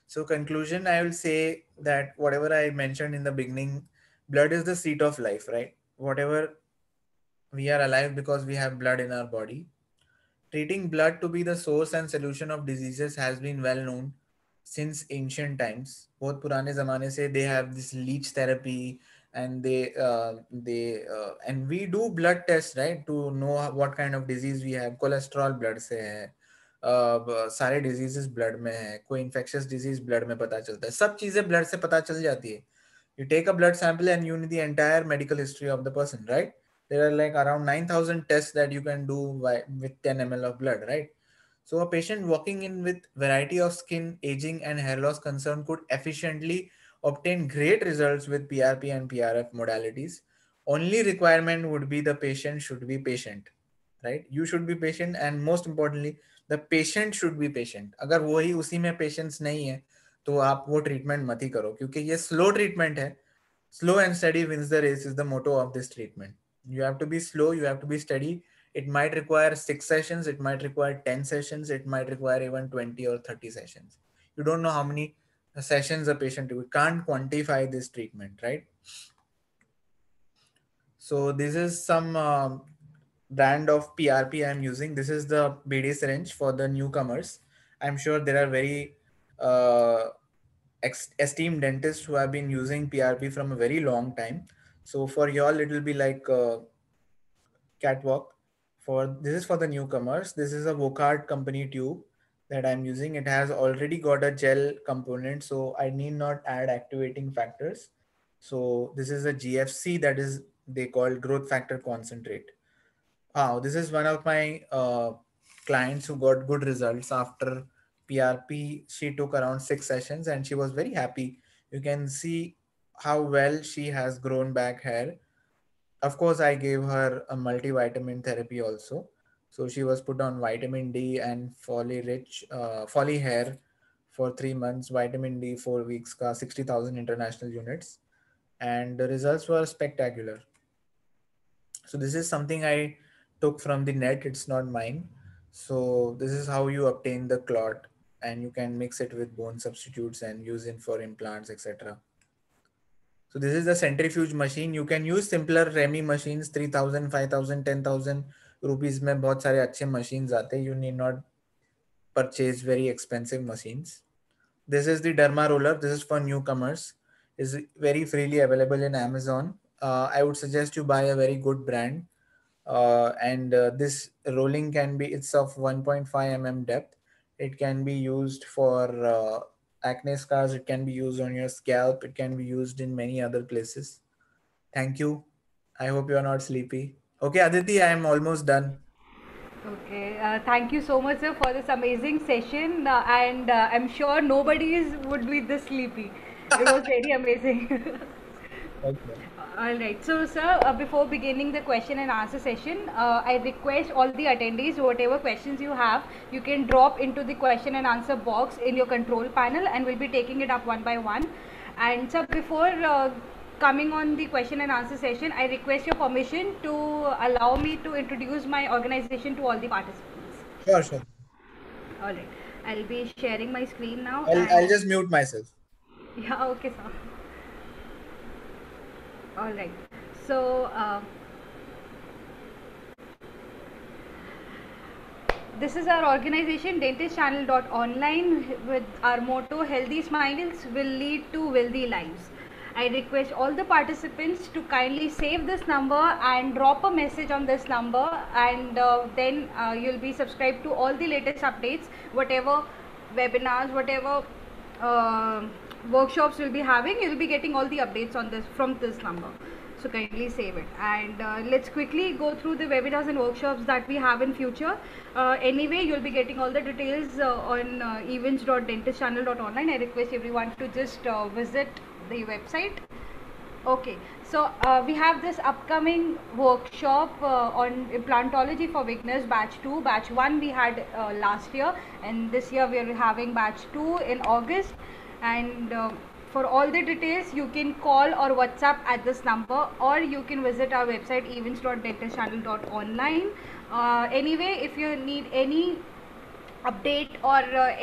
So conclusion, I will say that whatever I mentioned in the beginning, blood is the seat of life, right? Whatever, we are alive because we have blood in our body. Treating blood to be the source and solution of diseases has been well known since ancient times. Bahut purane zamane se they have this leech therapy, and and we do blood tests, right, to know what kind of disease we have. Cholesterol blood se hai, सारे diseases blood में है, कोई infectious disease blood में पता चलता है, सब चीजें blood से पता चल जाती है. You take a blood sample and you need the entire medical history of the person, right? There are like around 9,000 tests that you can do with 10 ml of blood, right? So a patient walking in with variety of skin, aging and hair loss concern could efficiently obtain great results with PRP and PRF modalities. Only requirement would be the patient should be patient, right? You should be patient, and most importantly, the patient should be patient. अगर वो ही उसी में patience नहीं है, तो आप वो treatment मत ही करो, क्योंकि ये slow treatment है. Slow and steady wins the race is the motto of this treatment. You have to be slow, you have to be steady. It might require 6 sessions, it might require 10 sessions, it might require even 20 or 30 sessions. You don't know how many sessions a patient, we can't quantify this treatment, right? So this is some brand of PRP I'm using. This is the BD syringe for the newcomers. I'm sure there are very esteemed dentists who have been using PRP from a very long time. So for y'all, it will be like a catwalk. This is for the newcomers. This is a Vocard company tube that I'm using. It has already got a gel component, so I need not add activating factors. So this is a GFC, that is they call growth factor concentrate. Wow, this is one of my clients who got good results after PRP. She took around 6 sessions and she was very happy. You can see how well she has grown back hair. Of course, I gave her a multivitamin therapy also. So she was put on vitamin D and folly hair for 3 months, vitamin D 4 weeks, 60,000 international units. And the results were spectacular. So this is something I took from the net, it's not mine. So this is how you obtain the clot, and you can mix it with bone substitutes and use it for implants, etc. So this is the centrifuge machine. You can use simpler Remy machines, 3,000, 5,000, 10,000 rupees में बहुत सारे अच्छे machines आते हैं. You need not purchase very expensive machines. This is the derma roller. This is for newcomers. Is very freely available in Amazon. I would suggest you buy a very good brand. And this rolling can be, it's of 1.5 mm depth. It can be used for acne scars. It can be used on your scalp. It can be used in many other places. Thank you. I hope you are not sleepy. Okay, Aditi, I am almost done. Okay, thank you so much, sir, for this amazing session. And I'm sure nobody's would be this sleepy. It was very amazing. Okay. All right. So, sir, before beginning the question and answer session, I request all the attendees, whatever questions you have, you can drop into the question and answer box in your control panel, and we'll be taking it up one by one. And, sir, before coming on the question and answer session, I request your permission to allow me to introduce my organization to all the participants. Sure, sure. All right. I'll be sharing my screen now. I'll just mute myself. Yeah, okay, sir. All right. So, this is our organization, DentistChannel.Online, with our motto, healthy smiles will lead to wealthy lives. I request all the participants to kindly save this number and drop a message on this number, and then you'll be subscribed to all the latest updates, whatever webinars, whatever workshops will be having. You'll be getting all the updates on this from this number, so kindly save it. And let's quickly go through the webinars and workshops that we have in future. Anyway, you'll be getting all the details on events.dentistchannel.online. I request everyone to just visit the website. Okay, so we have this upcoming workshop on implantology for beginners, batch 2. Batch 1 we had last year, and this year we are having batch 2 in August. And for all the details, you can call or WhatsApp at this number, or you can visit our website, events.dentistchannel.online. Anyway, if you need any update or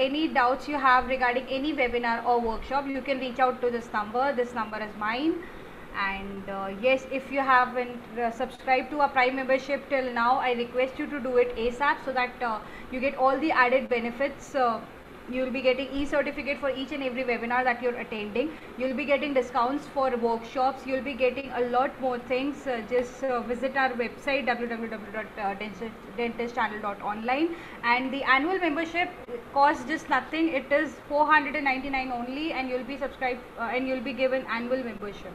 any doubts you have regarding any webinar or workshop, you can reach out to this number. This number is mine. And yes, if you haven't subscribed to our Prime membership till now, I request you to do it ASAP, so that you get all the added benefits. You will be getting e-certificate for each and every webinar that you're attending. You'll be getting discounts for workshops. You'll be getting a lot more things. Just visit our website, www.dentistchannel.online. And the annual membership costs just nothing. It is 499 only, and you'll be subscribed and you'll be given annual membership.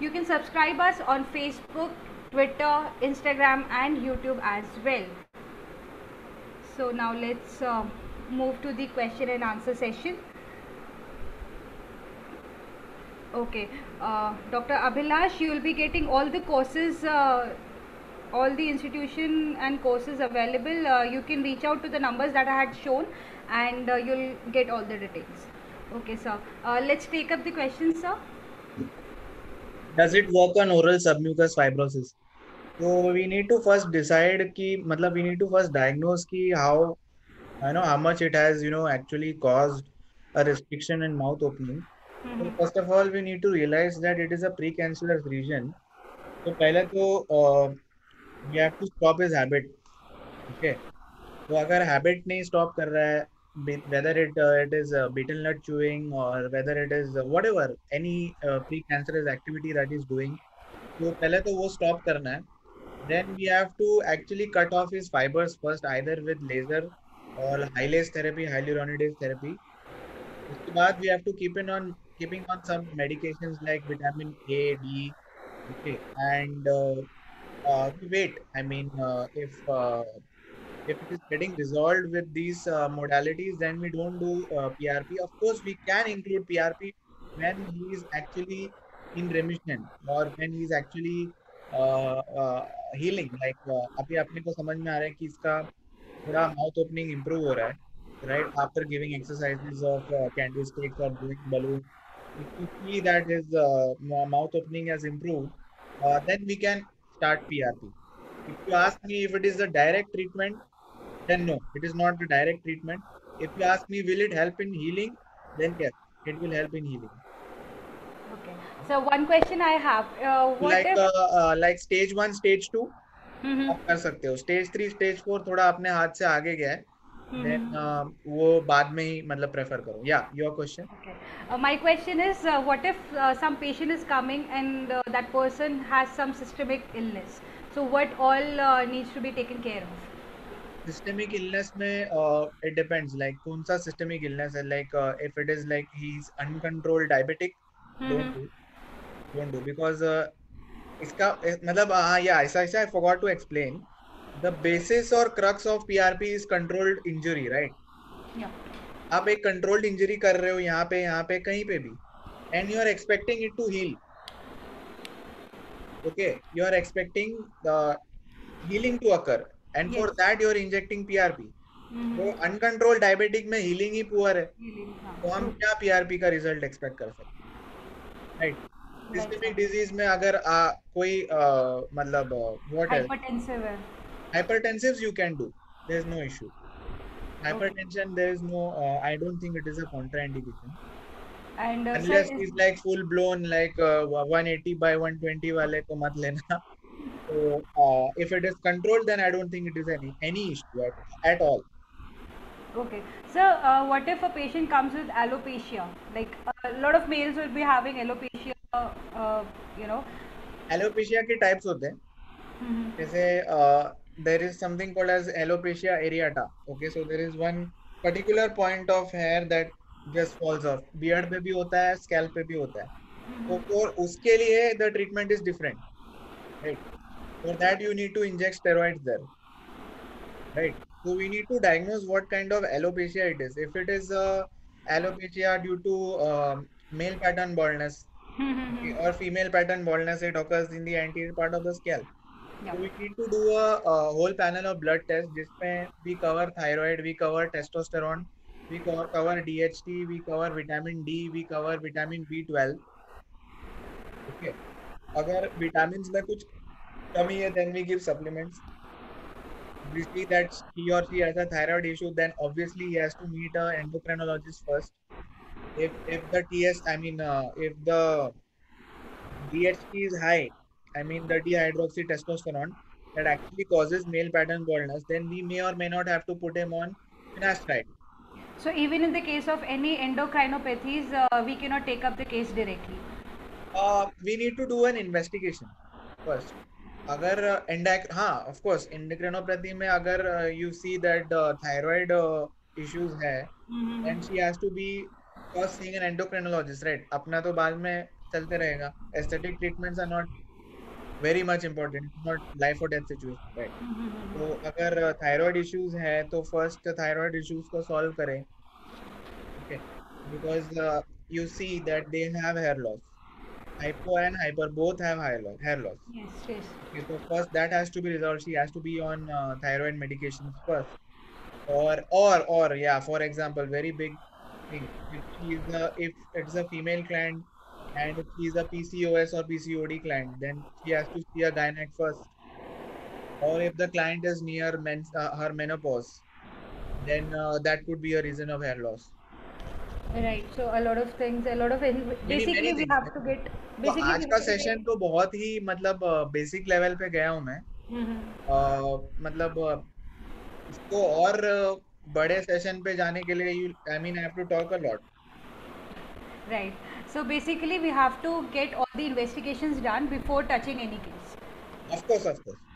You can subscribe us on Facebook, Twitter, Instagram, and YouTube as well. So now let's move to the question and answer session. Okay, Dr. Abhilash, you will be getting all the courses, all the institution and courses available. You can reach out to the numbers that I had shown, and you'll get all the details. Okay, sir. Let's take up the question, sir. Does it work on oral submucous fibrosis? So we need to first decide ki, matlab, we need to first diagnose ki how, I know how much it has, you know, actually caused a restriction in mouth opening. So first of all, we need to realize that it is a precancerous region. So पहले तो we have to stop his habit. Okay. तो अगर habit नहीं stop कर रहा है, whether it is betel nut chewing or whether it is whatever any precancerous activity that is doing, तो पहले तो वो stop करना है. Then we have to actually cut off his fibers first, either with laser और हाइलेज therapy, hyaluronidase therapy. उसके बाद we have to keeping on some medications like vitamin A, D. Okay, and wait, I mean if it is getting resolved with these modalities, then we don't do PRP. Of course, we can include PRP when he is actually in remission or when he is actually healing. Like अभी आपने को समझ में आ रहा है कि इसका थोड़ा माउथ ओपनिंग इम्प्रूव हो रहा है, right, after giving exercises of candy sticks और doing balloon. If you see that is mouth opening has improved, then we can start PRP. If you ask me if it is the direct treatment, then no, it is not the direct treatment. If you ask me will it help in healing, then yes, it will help in healing. Okay. So one question I have. What like if... like stage 1, stage 2 आप कर सकते हो. Stage 3, stage 4 थोड़ा अपने हाथ से आगे गया है. Then वो बाद में ही मतलब prefer करो. Yeah, your question. Okay. My question is, what if some patient is coming and that person has some systemic illness? So what all needs to be taken care of? Systemic illness में it depends like कौन सा systemic illness है like if it is like he is uncontrolled diabetic don't do because इसका मतलब हाँ या ऐसा I forgot to explain. The basis or crux of PRP is controlled injury, right? Yeah. आप एक controlled injury कर रहे हो यहाँ पे कहीं पे भी and you are expecting it to heal. Okay, you are expecting the healing to occur and yes. for that you are injecting PRP. तो uncontrolled diabetic में healing ही poor है. तो हम क्या PRP का result expect कर सकते हैं? Right. Systemic disease में अगर कोई मतलब what else? Hypertensive है. Hypertensives you can do. There is no issue. Hypertension there is no. I don't think it is a contraindication. And unless it's like full blown like 180/120 वाले को मत लेना. So if it is controlled, then I don't think it is any issue at all. Okay. So what if a patient comes with alopecia? Like a lot of males will be having alopecia. You know. Alopecia के types होते हैं. जैसे there is something called as alopecia areata. Okay, so there is one particular point of hair that just falls off. Beard पे भी होता है, scalp पे भी होता है. और उसके लिए the treatment is different. Right. For that you need to inject steroids there. Right. So we need to diagnose what kind of alopecia it is. If it is alopecia due to male pattern baldness or female pattern baldness, it occurs in the anterior part of the scalp. Yeah. So we need to do a whole panel of blood tests जिसमें we cover thyroid, we cover testosterone, we cover DHT, we cover vitamin D, we cover vitamin B12. Okay. अगर vitamins में कुछ कमी है then we give supplements. We see that he or she has a thyroid issue, then obviously he has to meet an endocrinologist first. If the if the DHT is high, I mean the dehydroxytestosterone that actually causes male pattern baldness, then we may or may not have to put him on finasteride. So even in the case of any endocrinopathies, we cannot take up the case directly. We need to do an investigation first. अगर हाँ of course endocrinopathy में अगर you see that thyroid issues है, and she has to be first seeing an endocrinologist, right? अपना तो बाद में चलते रहेगा. Aesthetic treatments are not very much important, not life or death situation, right? तो अगर thyroid issues है तो first thyroid issues को solve करें, okay? Because you see that they have hair loss. Hypo and hyper both have hair loss. Yes, yes. Okay, so first that has to be resolved. She has to be on thyroid medications first. Or yeah, for example, very big thing. If it's a female client and if she's a PCOS or PCOD client, then she has to see a gynec first. Or if the client is near her menopause, then that could be a reason of hair loss. Right. So a lot of things, a lot of basically we have to get. तो आज का session तो बहुत ही मतलब basic level पे गया हूँ मैं. मतलब इसको और बड़े सेशन पे जाने के लिए I mean I have to talk a lot. Right. So basically we have to get all the investigations done before touching any case. Of course,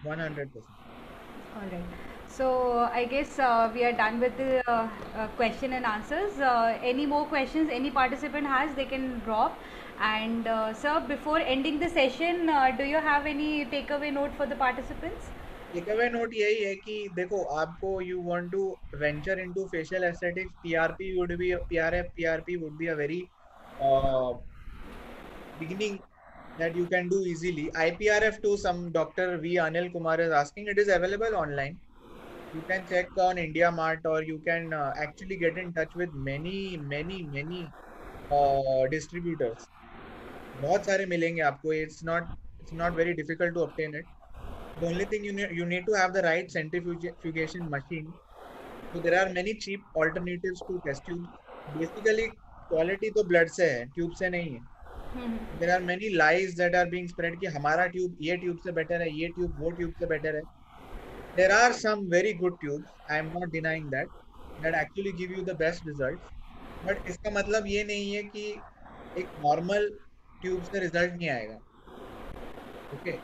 100%. All right. So I guess we are done with the question and answers. Any more questions any participant has, they can drop. And sir, before ending the session, do you have any takeaway note for the participants? Takeaway note यही है कि देखो आपको you want to venture into facial aesthetics, PRP would be PRP would be a very beginning that you can do easily. IPRF too, some Dr. V. Anil Kumar is asking. It is available online. You can check on IndiaMart or you can actually get in touch with many distributors. बहुत सारे मिलेंगे आपको. It's not very difficult to obtain it. The only thing you need to have the right centrifugation machine. So there are many cheap alternatives to test tube. Basically quality तो blood से है, tube से नहीं है. There are many lies that are being spread कि हमारा tube ये tube से बेटर है, ये ट्यूब वो ट्यूब से बेटर है. There are some very good tubes, I am not denying that, that actually give you the best results. But इसका मतलब ये नहीं है कि एक normal ट्यूब से result नहीं आएगा. Okay.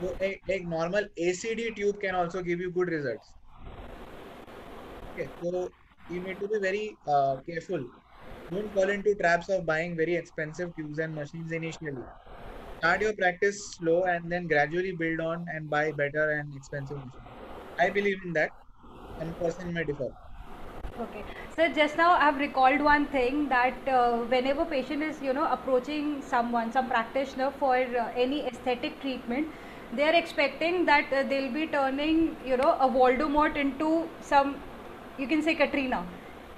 तो एक normal ACD tube can also give you good results. Okay. So you need to be very careful. Don't fall into traps of buying very expensive tubes and machines initially. Start your practice slow and then gradually build on and buy better and expensive machines. I believe in that. One person may differ. Okay. Sir, just now I have recalled one thing that whenever patient is, you know, approaching someone, some practitioner for any aesthetic treatment, they are expecting that they'll be turning, you know, a Voldemort into some, you can say Katrina,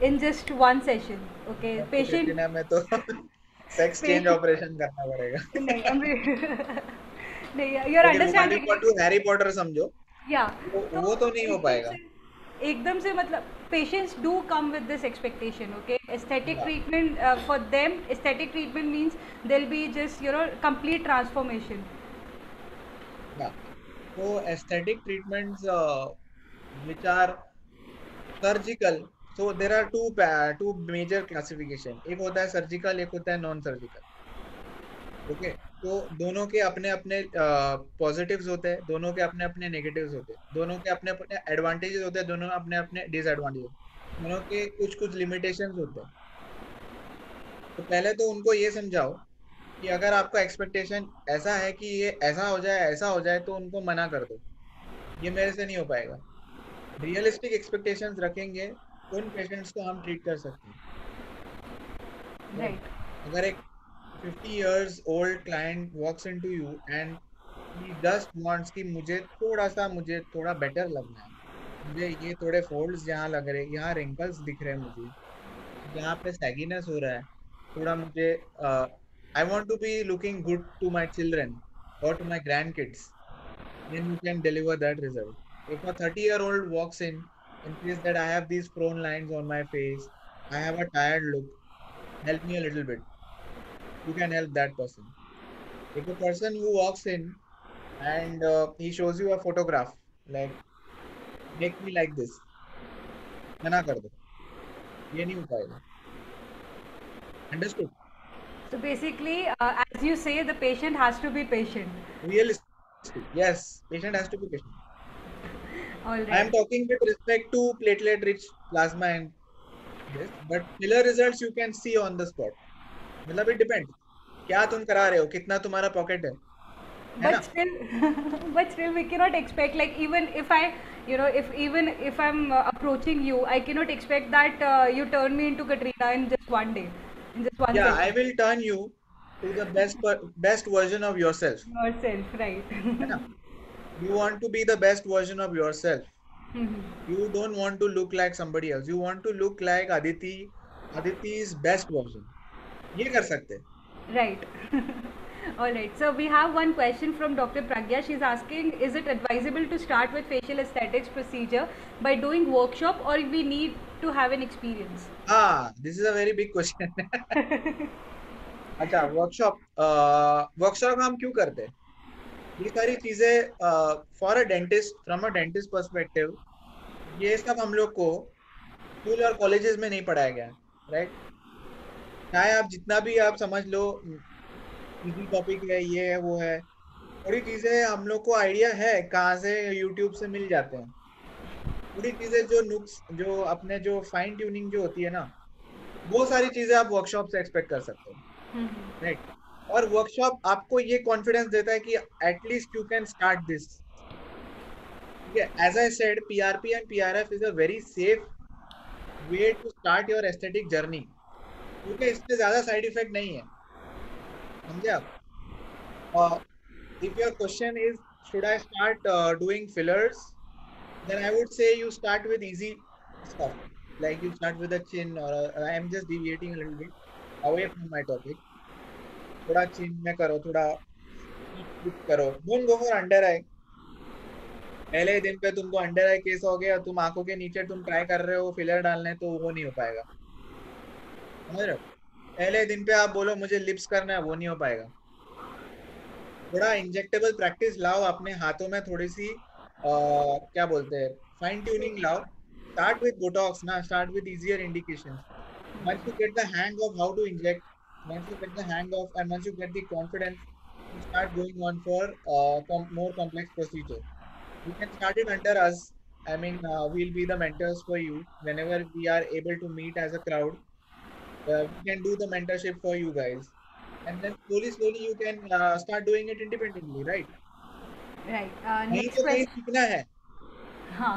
in just one session. Okay, yeah, patient. Katrina में तो sex change operation करना पड़ेगा. नहीं, I mean, नहीं, you're understanding. Harry Potter समझो. Yeah. वो तो नहीं हो पाएगा. एकदम से मतलब patients do come with this expectation. Okay, aesthetic treatment for them, aesthetic treatment means there'll be just, you know, complete transformation. Yeah. So aesthetic treatments which are surgical. So there are two major classification. एक होता है surgical, एक होता है non-surgical. Okay. तो दोनों के अपने अपने positives होते हैं, दोनों के अपने अपने negatives होते हैं, दोनों के अपने अपने advantages होते हैं, दोनों अपने अपने disadvantages, दोनों के कुछ कुछ limitations होते हैं. तो पहले तो उनको ये समझाओ कि अगर आपका expectation ऐसा है कि ये ऐसा हो जाए तो उनको मना कर दो. ये मेरे से नहीं हो पाएगा. Realistic expectations रखेंगे उन पेशेंट्स को हम ट्रीट कर सकते हैं. राइट. अगर एक 50 years old client walks into you and he just wants कि मुझे थोड़ा बेटर लगना है, मुझे ये थोड़े फोल्ड्स यहाँ लग रहे, यहाँ रिंकल्स दिख रहे हैं, मुझे यहाँ पे सैगीनेस हो रहा है थोड़ा, मुझे I want to be looking good to my children और to my grandkids, then you can deliver that result. If a 30 year old walks in case that I have these prone lines on my face, I have a tired look, help me a little bit, you can help that person. If a person who walks in and he shows you a photograph like, make me like this, मना कर दो, ये नहीं हो पाएगा. Understood? So basically, as you say, the patient has to be patient. Realistic, yes, patient has to be patient. Alright. I am talking with respect to platelet-rich plasma and this, but filler results you can see on the spot. मतलब it depends. क्या तुम करा रहे हो? कितना तुम्हारा pocket है? But still, we cannot expect, like, even if I, you know, if I'm approaching you, I cannot expect that you turn me into Katrina in just one day, in just one. Yeah, session. I will turn you to the best version of yourself. Yourself, right? है ना? You want to be the best version of yourself. You don't want to look like somebody else. You want to look like Aditi's best version. ये कर सकते हैं. Right. All right. So we have one question from Dr. Pragya. She's asking, is it advisable to start with facial aesthetics procedure by doing workshop, or we need to have an experience? Ah, this is a very big question. अच्छा, workshop हम क्यों करते हैं? ये सारी चीज़ें for a dentist, from a dentist perspective, ये सब हम लोग को स्कूल और कॉलेजेस में नहीं पढ़ाया गया, राइट? चाहे आप जितना भी आप समझ लो इजी टॉपिक है, ये है, वो है, थोड़ी चीज़ें हम लोग को आइडिया है कहाँ से यूट्यूब से मिल जाते हैं. थोड़ी चीज़ें जो नुक्स, जो अपने जो फाइन ट्यूनिंग जो होती है ना, वो सारी चीज़ें आप वर्कशॉप से एक्सपेक्ट कर सकते हो, राइट? और वर्कशॉप आपको ये कॉन्फिडेंस देता है कि at least you can start this. As I said, PRP and PRF is a very safe way to start your aesthetic journey, क्योंकि इससे ज्यादा साइड इफेक्ट नहीं है. समझे आप? If your question is should I start doing fillers, then I would say you start with easy stuff, like you start with a chin. और I am just deviating a little bit away from my topic. थोड़ा chin में करो, थोड़ा tip करो, don't go for under eye. पहले दिन पे तुमको अंडर आई केस हो गया, तुम आंखों के नीचे तुम ट्राई कर रहे हो फिलर डालने, तो वो नहीं हो पाएगा. समझ रहे हो? पहले दिन पे आप बोलो मुझे लिप्स करना है, वो नहीं हो पाएगा। थोड़ा इंजेक्टेबल प्रैक्टिस लाओ, अपने हाथों में थोड़ी सी क्या बोलते हैं फाइन ट्यूनिंग लाओ। स्टार्ट विद बोटॉक्स ना, start with easier indication. Once you get the hang of how to inject, once you get the hang of and once you get the confidence, you start going on for more complex procedures. You can start it under us. I mean, we'll be the mentors for you whenever we are able to meet as a crowd. We can do the mentorship for you guys, and then slowly you can start doing it independently, right? Right. Next question. सीखना है. हाँ.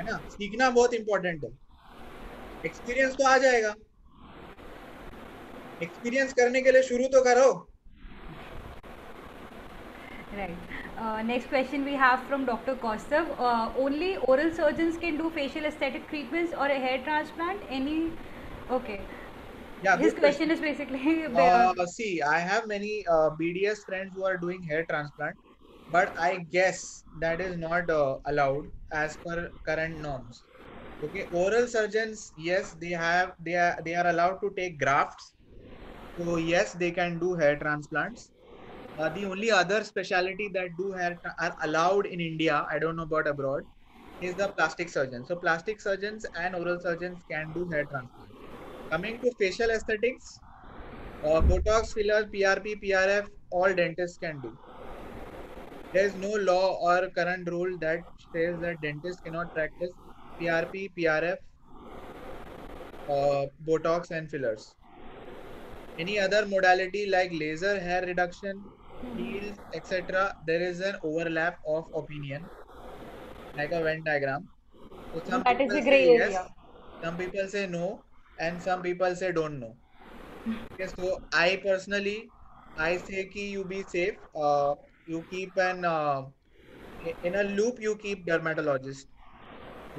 है ना? सीखना बहुत important है. Experience तो आ जाएगा। एक्सपीरियंस करने के लिए शुरू तो करो। Right. Next question we have from doctor Kaustav. Only oral surgeons can do facial aesthetic treatments और hair transplant any okay. This question is basically see I have many BDS friends who are doing hair transplant but I guess that is not allowed as per current norms. Okay, oral surgeons, yes, they are allowed to take grafts, so yes, they can do hair transplants. The only other specialty that do hair are allowed in India, I don't know about abroad, is the plastic surgeons. So plastic surgeons and oral surgeons can do hair transplant. Coming to facial aesthetics, Botox, fillers, PRP, PRF, all dentists can do. There is no law or current rule that says that dentists cannot practice PRP, PRF, Botox and fillers. Any other modality like laser, hair reduction, heels, etc. There is an overlap of opinion, like a Venn diagram. So some people say yes, some people say no, and some people say don't know. Okay, so I personally, I say ki you be safe. You keep an in a loop. You keep dermatologist.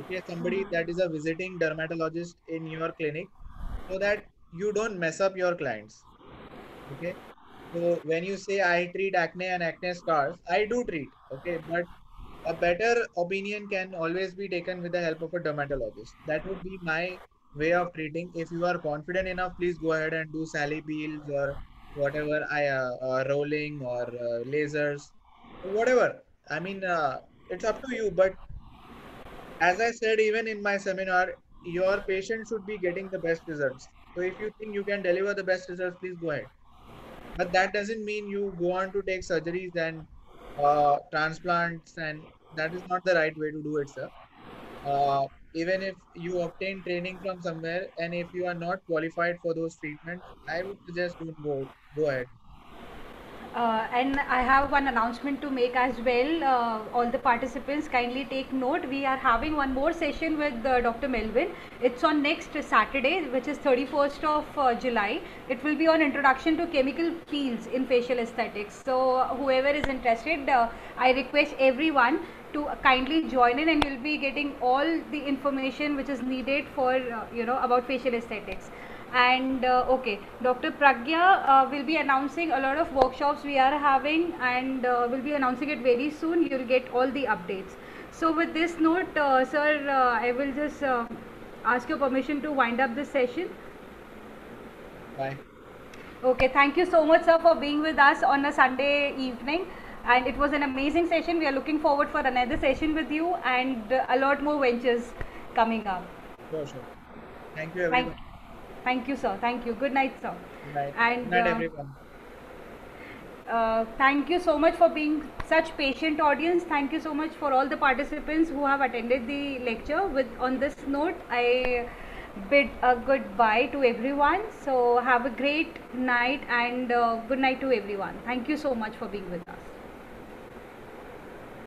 Okay, somebody that is a visiting dermatologist in your clinic, so that you don't mess up your clients. Okay, so when you say I treat acne and acne scars, I do treat. Okay, but a better opinion can always be taken with the help of a dermatologist. That would be my way of treating. If you are confident enough, please go ahead and do Sally Beals or whatever rolling or lasers, or whatever. I mean, it's up to you, but. As I said, even in my seminar, your patient should be getting the best results. So if you think you can deliver the best results, please go ahead. But that doesn't mean you go on to take surgeries and transplants, and that is not the right way to do it, sir. Even if you obtain training from somewhere, and if you are not qualified for those treatments, I would suggest don't go ahead. And I have one announcement to make as well. All the participants kindly take note. We are having one more session with Dr. Melwin. It's on next Saturday, which is 31st of July. It will be on introduction to chemical peels in facial aesthetics. So whoever is interested, I request everyone to kindly join in, and you'll be getting all the information which is needed for about facial aesthetics. And okay, Dr. Pragya will be announcing a lot of workshops we are having, and will be announcing it very soon. You'll get all the updates. So with this note, sir, I will just ask your permission to wind up this session. Bye. Okay, thank you so much, sir, for being with us on a Sunday evening. And it was an amazing session. We are looking forward for another session with you, and a lot more ventures coming up. Sure, sure. Thank you, everyone. Thank you, sir. Thank you. Good night, sir. Good night. And good night, everyone. Thank you so much for being such patient audience. Thank you so much for all the participants who have attended the lecture. On this note, I bid a goodbye to everyone. So have a great night, and good night to everyone. Thank you so much for being with us.